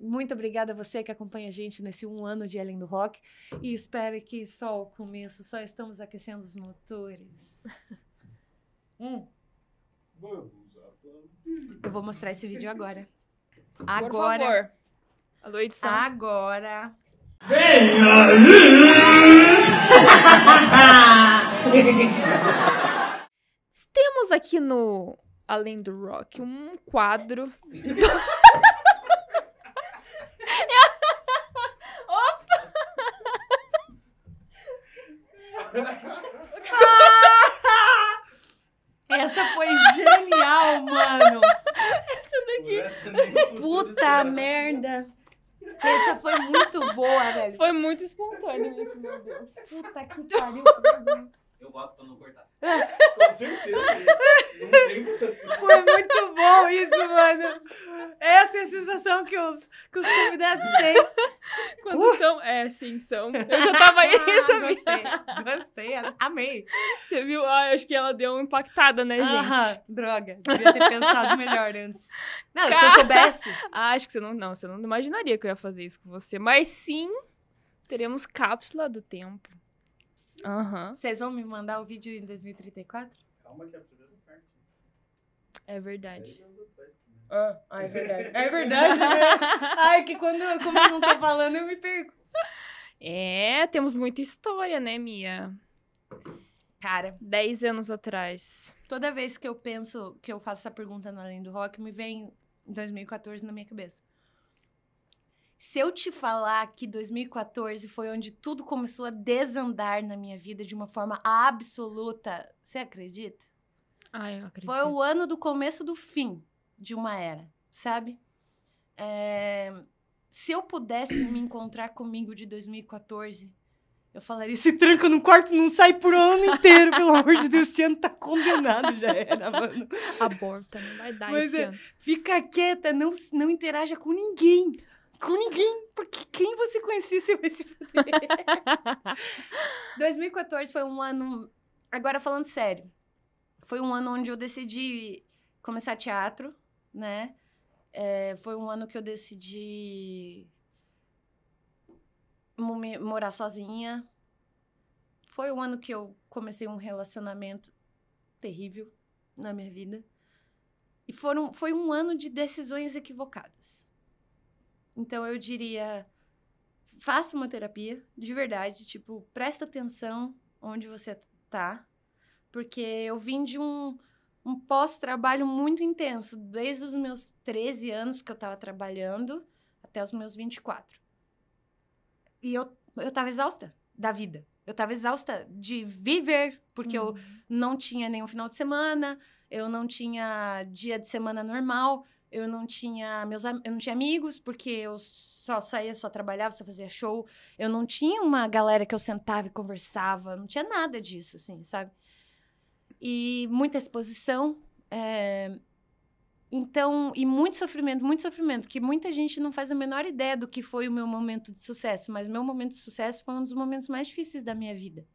Muito obrigada a você que acompanha a gente nesse um ano de Além do Rock. E espero que só o começo, só estamos aquecendo os motores. Hum. Eu vou mostrar esse vídeo agora. Agora. Por favor. Alô, edição. Agora. Vem aí! Temos aqui no Além do Rock um quadro. Essa foi genial, mano. Essa daqui. Puta merda. Essa foi muito boa, velho. Foi muito espontâneo isso, meu Deus. Puta que pariu. Eu boto pra não cortar. Com certeza. Não tem muita sensação. Foi muito bom isso, mano. Essa é a sensação que os, que os convidados têm. Quando uh. são... É, sim, são. Eu já tava aí, ah, sabia? Gostei, gostei. Amei. Você viu? Ah, acho que ela deu uma impactada, né, gente? Aham, droga. Devia ter pensado melhor antes. Não, Car... se eu soubesse... Ah, acho que você não... Não, você não imaginaria que eu ia fazer isso com você. Mas sim, teremos cápsula do tempo. Uhum. Vocês vão me mandar o vídeo em dois mil e trinta e quatro? Calma que é a primeira parte. É verdade. Ah, é verdade. É verdade, né? Ai, que quando como eu não tô falando, eu me perco. É, temos muita história, né, Mia? Cara, dez anos atrás. Toda vez que eu penso, que eu faço essa pergunta no Além do Rock, me vem dois mil e quatorze na minha cabeça. Se eu te falar que dois mil e quatorze foi onde tudo começou a desandar na minha vida de uma forma absoluta, você acredita? Ah, eu acredito. Foi o ano do começo do fim de uma era, sabe? É... Se eu pudesse me encontrar comigo de dois mil e quatorze, eu falaria, esse tranco no quarto não sai por um ano inteiro, pelo amor de Deus, esse ano tá condenado, já era, mano. Aborta, não vai dar. Mas esse é, ano. Fica quieta, não, não interaja com ninguém. Com ninguém, porque quem você conhecia você vai se fuder. dois mil e quatorze foi um ano... Agora, falando sério, foi um ano onde eu decidi começar teatro, né? É, foi um ano que eu decidi morar sozinha. Foi um ano que eu comecei um relacionamento terrível na minha vida. E foram, foi um ano de decisões equivocadas. Então, eu diria, faça uma terapia, de verdade, tipo, presta atenção onde você tá, porque eu vim de um, um pós-trabalho muito intenso, desde os meus treze anos que eu tava trabalhando, até os meus vinte e quatro. E eu, eu tava exausta da vida, eu tava exausta de viver, porque uhum. eu não tinha nenhum final de semana, eu não tinha dia de semana normal... Eu não tinha meus, eu não tinha amigos, porque eu só saía, só trabalhava, só fazia show. Eu não tinha uma galera que eu sentava e conversava. Não tinha nada disso, assim, sabe? E muita exposição. É... Então, e muito sofrimento, muito sofrimento. Porque muita gente não faz a menor ideia do que foi o meu momento de sucesso. Mas meu momento de sucesso foi um dos momentos mais difíceis da minha vida.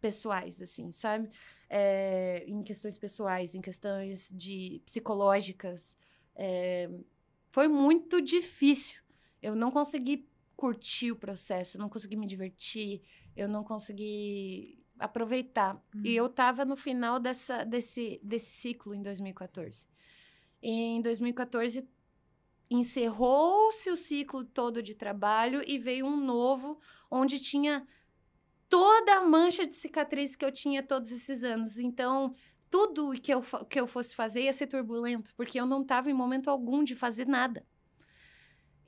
Pessoais, assim, sabe? É... Em questões pessoais, em questões de psicológicas... É, foi muito difícil. Eu não consegui curtir o processo, eu não consegui me divertir, eu não consegui aproveitar. Uhum. E eu estava no final dessa, desse, desse ciclo em dois mil e quatorze. E em dois mil e quatorze, encerrou-se o ciclo todo de trabalho e veio um novo, onde tinha toda a mancha de cicatriz que eu tinha todos esses anos. Então... Tudo que eu, que eu fosse fazer ia ser turbulento, porque eu não estava em momento algum de fazer nada.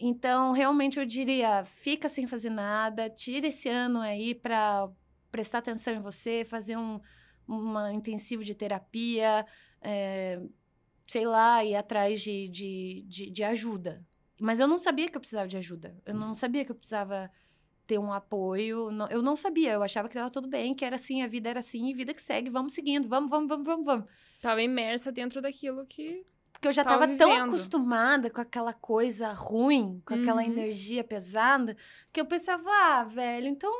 Então, realmente, eu diria, fica sem fazer nada, tira esse ano aí para prestar atenção em você, fazer um uma intensivo de terapia, é, sei lá, ir atrás de, de, de, de ajuda. Mas eu não sabia que eu precisava de ajuda, eu não sabia que eu precisava ter um apoio, não, eu não sabia, eu achava que tava tudo bem, que era assim, a vida era assim, vida que segue, vamos seguindo, vamos, vamos, vamos, vamos, vamos. Tava imersa dentro daquilo que... Porque eu já tava, tava tão acostumada com aquela coisa ruim, com uhum. aquela energia pesada, que eu pensava, ah, velho, então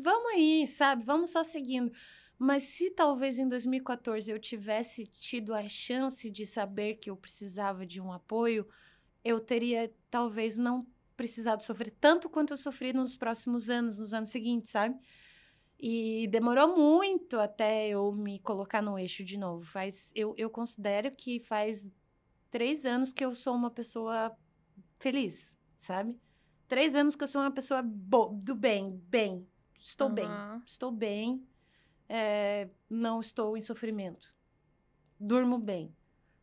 vamos aí, sabe? Vamos só seguindo. Mas se talvez em dois mil e quatorze eu tivesse tido a chance de saber que eu precisava de um apoio, eu teria talvez não precisado sofrer tanto quanto eu sofri nos próximos anos, nos anos seguintes, sabe? E demorou muito até eu me colocar no eixo de novo. Faz, eu, eu considero que faz três anos que eu sou uma pessoa feliz, sabe? Três anos que eu sou uma pessoa bo- do bem, bem. Estou uhum. bem, estou bem, é, não estou em sofrimento. Durmo bem,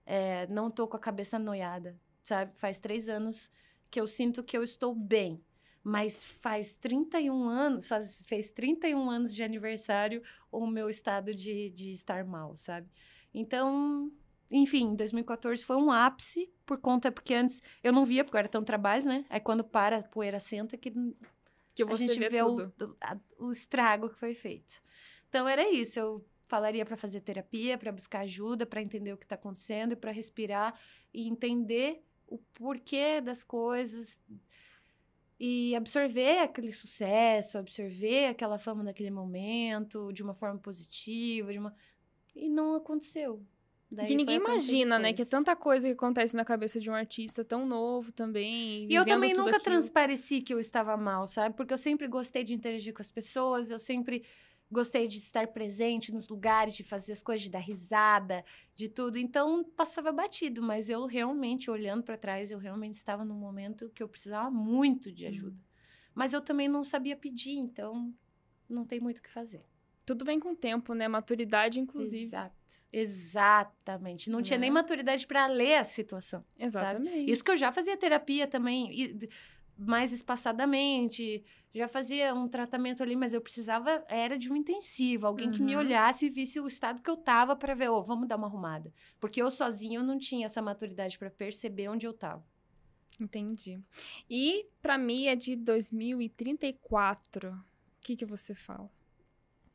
é, não estou com a cabeça noiada, sabe? Faz três anos que eu sinto que eu estou bem. Mas faz trinta e um anos, faz, fez trinta e um anos de aniversário o meu estado de, de estar mal, sabe? Então, enfim, dois mil e quatorze foi um ápice, por conta, porque antes eu não via, porque eu era tão trabalho, né? Aí quando para, a poeira senta, que, que você a gente vê, vê o, a, o estrago que foi feito. Então, era isso, eu falaria para fazer terapia, para buscar ajuda, para entender o que está acontecendo, e para respirar e entender o porquê das coisas. E absorver aquele sucesso, absorver aquela fama naquele momento, de uma forma positiva, de uma... E não aconteceu. Daí que ninguém imagina, né? Que é tanta coisa que acontece na cabeça de um artista tão novo também. E eu também nunca aquilo. transpareci que eu estava mal, sabe? Porque eu sempre gostei de interagir com as pessoas, eu sempre gostei de estar presente nos lugares, de fazer as coisas, de dar risada, de tudo. Então, passava batido. Mas eu realmente, olhando para trás, eu realmente estava num momento que eu precisava muito de ajuda. Uhum. Mas eu também não sabia pedir, então não tem muito o que fazer. Tudo vem com o tempo, né? Maturidade, inclusive. Exato. Exatamente. Não é. tinha nem maturidade para ler a situação. Exatamente. Sabe? Isso que eu já fazia terapia também, e... mais espaçadamente, já fazia um tratamento ali, mas eu precisava, era de um intensivo, alguém uhum. que me olhasse e visse o estado que eu tava para ver, ô, oh, vamos dar uma arrumada. Porque eu sozinha, eu não tinha essa maturidade para perceber onde eu tava. Entendi. E pra mim é de dois mil e trinta e quatro. O que que você fala?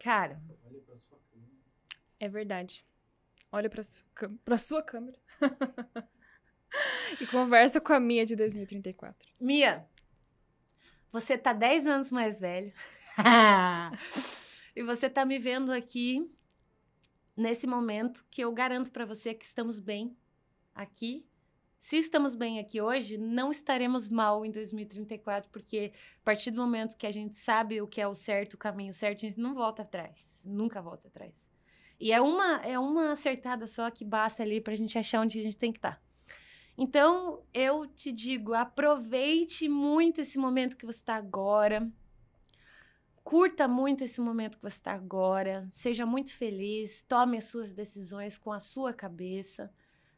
Cara... Olha pra sua câmera. É verdade. Olha pra sua, pra sua câmera. E conversa com a Mia de dois mil e trinta e quatro. Mia... Você tá dez anos mais velho. E você tá me vendo aqui nesse momento que eu garanto pra você que estamos bem aqui. Se estamos bem aqui hoje, não estaremos mal em dois mil e trinta e quatro, porque a partir do momento que a gente sabe o que é o certo, o caminho certo, a gente não volta atrás, nunca volta atrás. E é uma, é uma acertada só que basta ali pra gente achar onde a gente tem que estar. Então, eu te digo, aproveite muito esse momento que você está agora. Curta muito esse momento que você está agora. Seja muito feliz. Tome as suas decisões com a sua cabeça.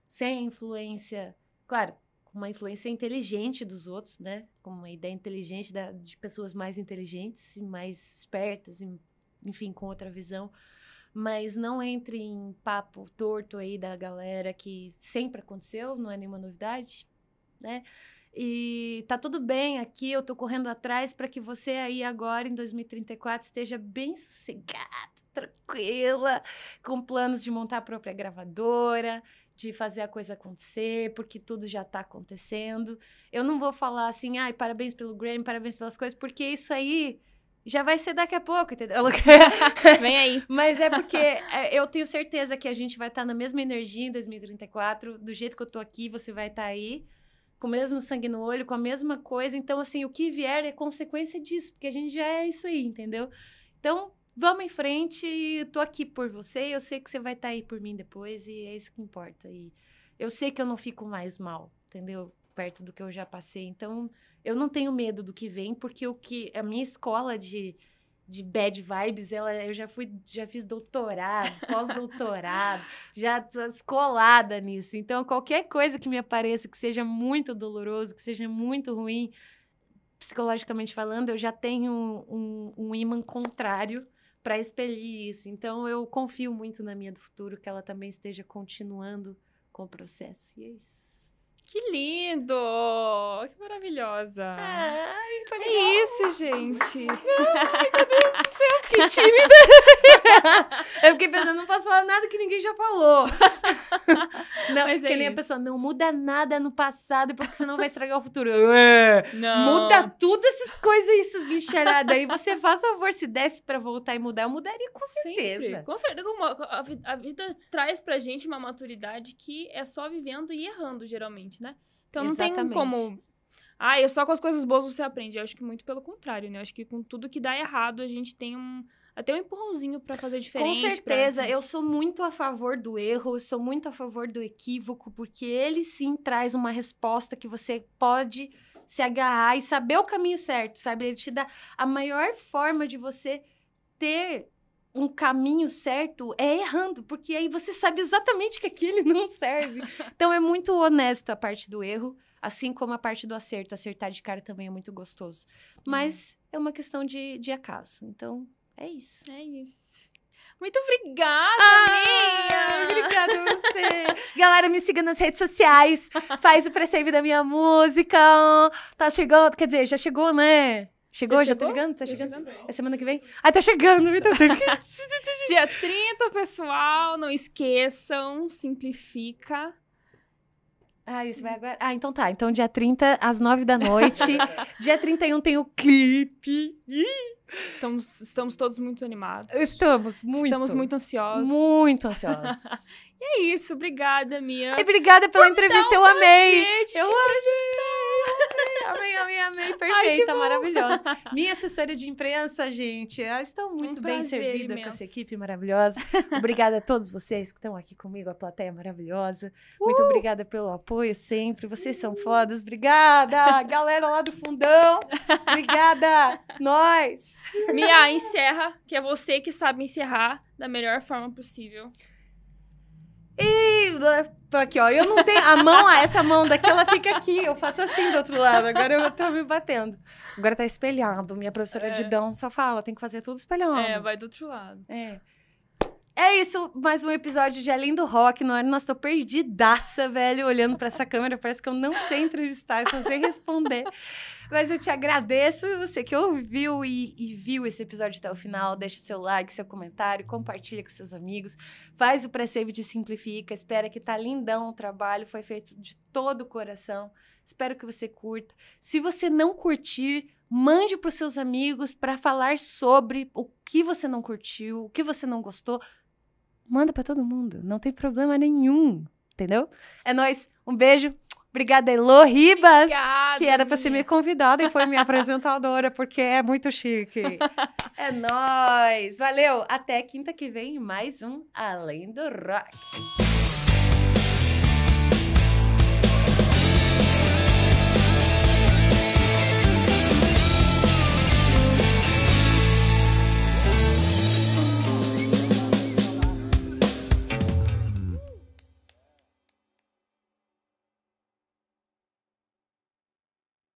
Sem influência... Claro, com uma influência inteligente dos outros, né? Com uma ideia inteligente da, de pessoas mais inteligentes e mais espertas. E, enfim, com outra visão. Mas não entre em papo torto aí da galera que sempre aconteceu, não é nenhuma novidade, né? E tá tudo bem aqui, eu tô correndo atrás para que você aí agora, em dois mil e trinta e quatro, esteja bem sossegada, tranquila, com planos de montar a própria gravadora, de fazer a coisa acontecer, porque tudo já tá acontecendo. Eu não vou falar assim, ai, parabéns pelo Grammy, parabéns pelas coisas, porque isso aí... Já vai ser daqui a pouco, entendeu? Vem aí. Mas é porque eu tenho certeza que a gente vai estar na mesma energia em dois mil e trinta e quatro. Do jeito que eu tô aqui, você vai estar aí. Com o mesmo sangue no olho, com a mesma coisa. Então, assim, o que vier é consequência disso. Porque a gente já é isso aí, entendeu? Então, vamos em frente. E tô aqui por você. Eu sei que você vai estar aí por mim depois. E é isso que importa. E eu sei que eu não fico mais mal, entendeu? Perto do que eu já passei. Então... Eu não tenho medo do que vem, porque o que, a minha escola de, de bad vibes, ela, eu já, fui, já fiz doutorado, pós-doutorado, já tô descolada nisso. Então, qualquer coisa que me apareça, que seja muito doloroso, que seja muito ruim, psicologicamente falando, eu já tenho um, um imã contrário para expelir isso. Então, eu confio muito na minha do futuro, que ela também esteja continuando com o processo. E é isso. Que lindo! Que maravilhosa! Ai, que legal. É isso, gente! Ai, meu Deus do céu! Que tímida! Eu fiquei pensando, não posso falar nada que ninguém já falou. Não, mas porque é nem isso. A pessoa, não muda nada no passado, porque senão vai estragar o futuro. Não. Muda tudo essas coisas aí, essas lixaradas aí. Você faz favor, se desse pra voltar e mudar, eu mudaria com certeza. Sempre. Com certeza. A vida, a vida traz pra gente uma maturidade que é só vivendo e errando, geralmente, né? Então não Exatamente. Tem como... Ah, é só com as coisas boas você aprende. Eu acho que muito pelo contrário, né? Eu acho que com tudo que dá errado, a gente tem um... Até um empurrãozinho pra fazer diferente. Com certeza. Pra... Eu sou muito a favor do erro, eu sou muito a favor do equívoco, porque ele sim traz uma resposta que você pode se agarrar e saber o caminho certo, sabe? Ele te dá a maior forma de você ter... um caminho certo é errando, porque aí você sabe exatamente que aquilo não serve. Então, é muito honesto a parte do erro, assim como a parte do acerto. Acertar de cara também é muito gostoso. Mas é, é uma questão de, de acaso. Então, é isso. É isso. Muito obrigada, ah, Mia! Obrigada a você! Galera, me siga nas redes sociais. Faz o pre-save da minha música. Tá chegando, quer dizer, já chegou, né? Chegou? Já, já tá chegando? Tá chegando? chegando? É semana que vem? Ah, tá chegando! Dia trinta, pessoal! Não esqueçam, simplifica. Ah, isso vai agora? Ah, então tá. Então, dia trinta, às nove da noite. dia trinta e um tem o clipe. Estamos, estamos todos muito animados. Estamos, muito. Estamos muito ansiosos. Muito ansiosos. E é isso. Obrigada, Mia. E obrigada pela Por entrevista. Eu amei. Te eu te amei. Amei, amei, amei, perfeita, ai, maravilhosa. Minha assessora de imprensa, gente, estou muito um bem servida imenso. Com essa equipe maravilhosa. Obrigada a todos vocês que estão aqui comigo, a plateia maravilhosa. Uh! Muito obrigada pelo apoio sempre, vocês são fodas. Obrigada, galera lá do fundão. Obrigada, nós. Mia, encerra, que é você que sabe encerrar da melhor forma possível. E aqui, ó, eu não tenho a mão, essa mão daqui, ela fica aqui, eu faço assim do outro lado, agora eu tô me batendo. Agora tá espelhado, minha professora é. de dança fala, tem que fazer tudo espelhado. É, vai do outro lado. É. É isso, mais um episódio de Além do Rock. Nossa, tô perdidaça, velho, olhando pra essa câmera. Parece que eu não sei entrevistar, eu só sei responder. Mas eu te agradeço, você que ouviu e, e viu esse episódio até o final. Deixa seu like, seu comentário, compartilha com seus amigos. Faz o pre-save de Simplifica. Espera que tá lindão o trabalho, foi feito de todo o coração. Espero que você curta. Se você não curtir... Mande para os seus amigos para falar sobre o que você não curtiu, o que você não gostou. Manda para todo mundo, não tem problema nenhum, entendeu? É nóis, um beijo. Obrigada, Elô Ribas, obrigada, que era para ser minha convidada e foi minha apresentadora, porque é muito chique. É nóis, valeu. Até quinta que vem, mais um Além do Rock.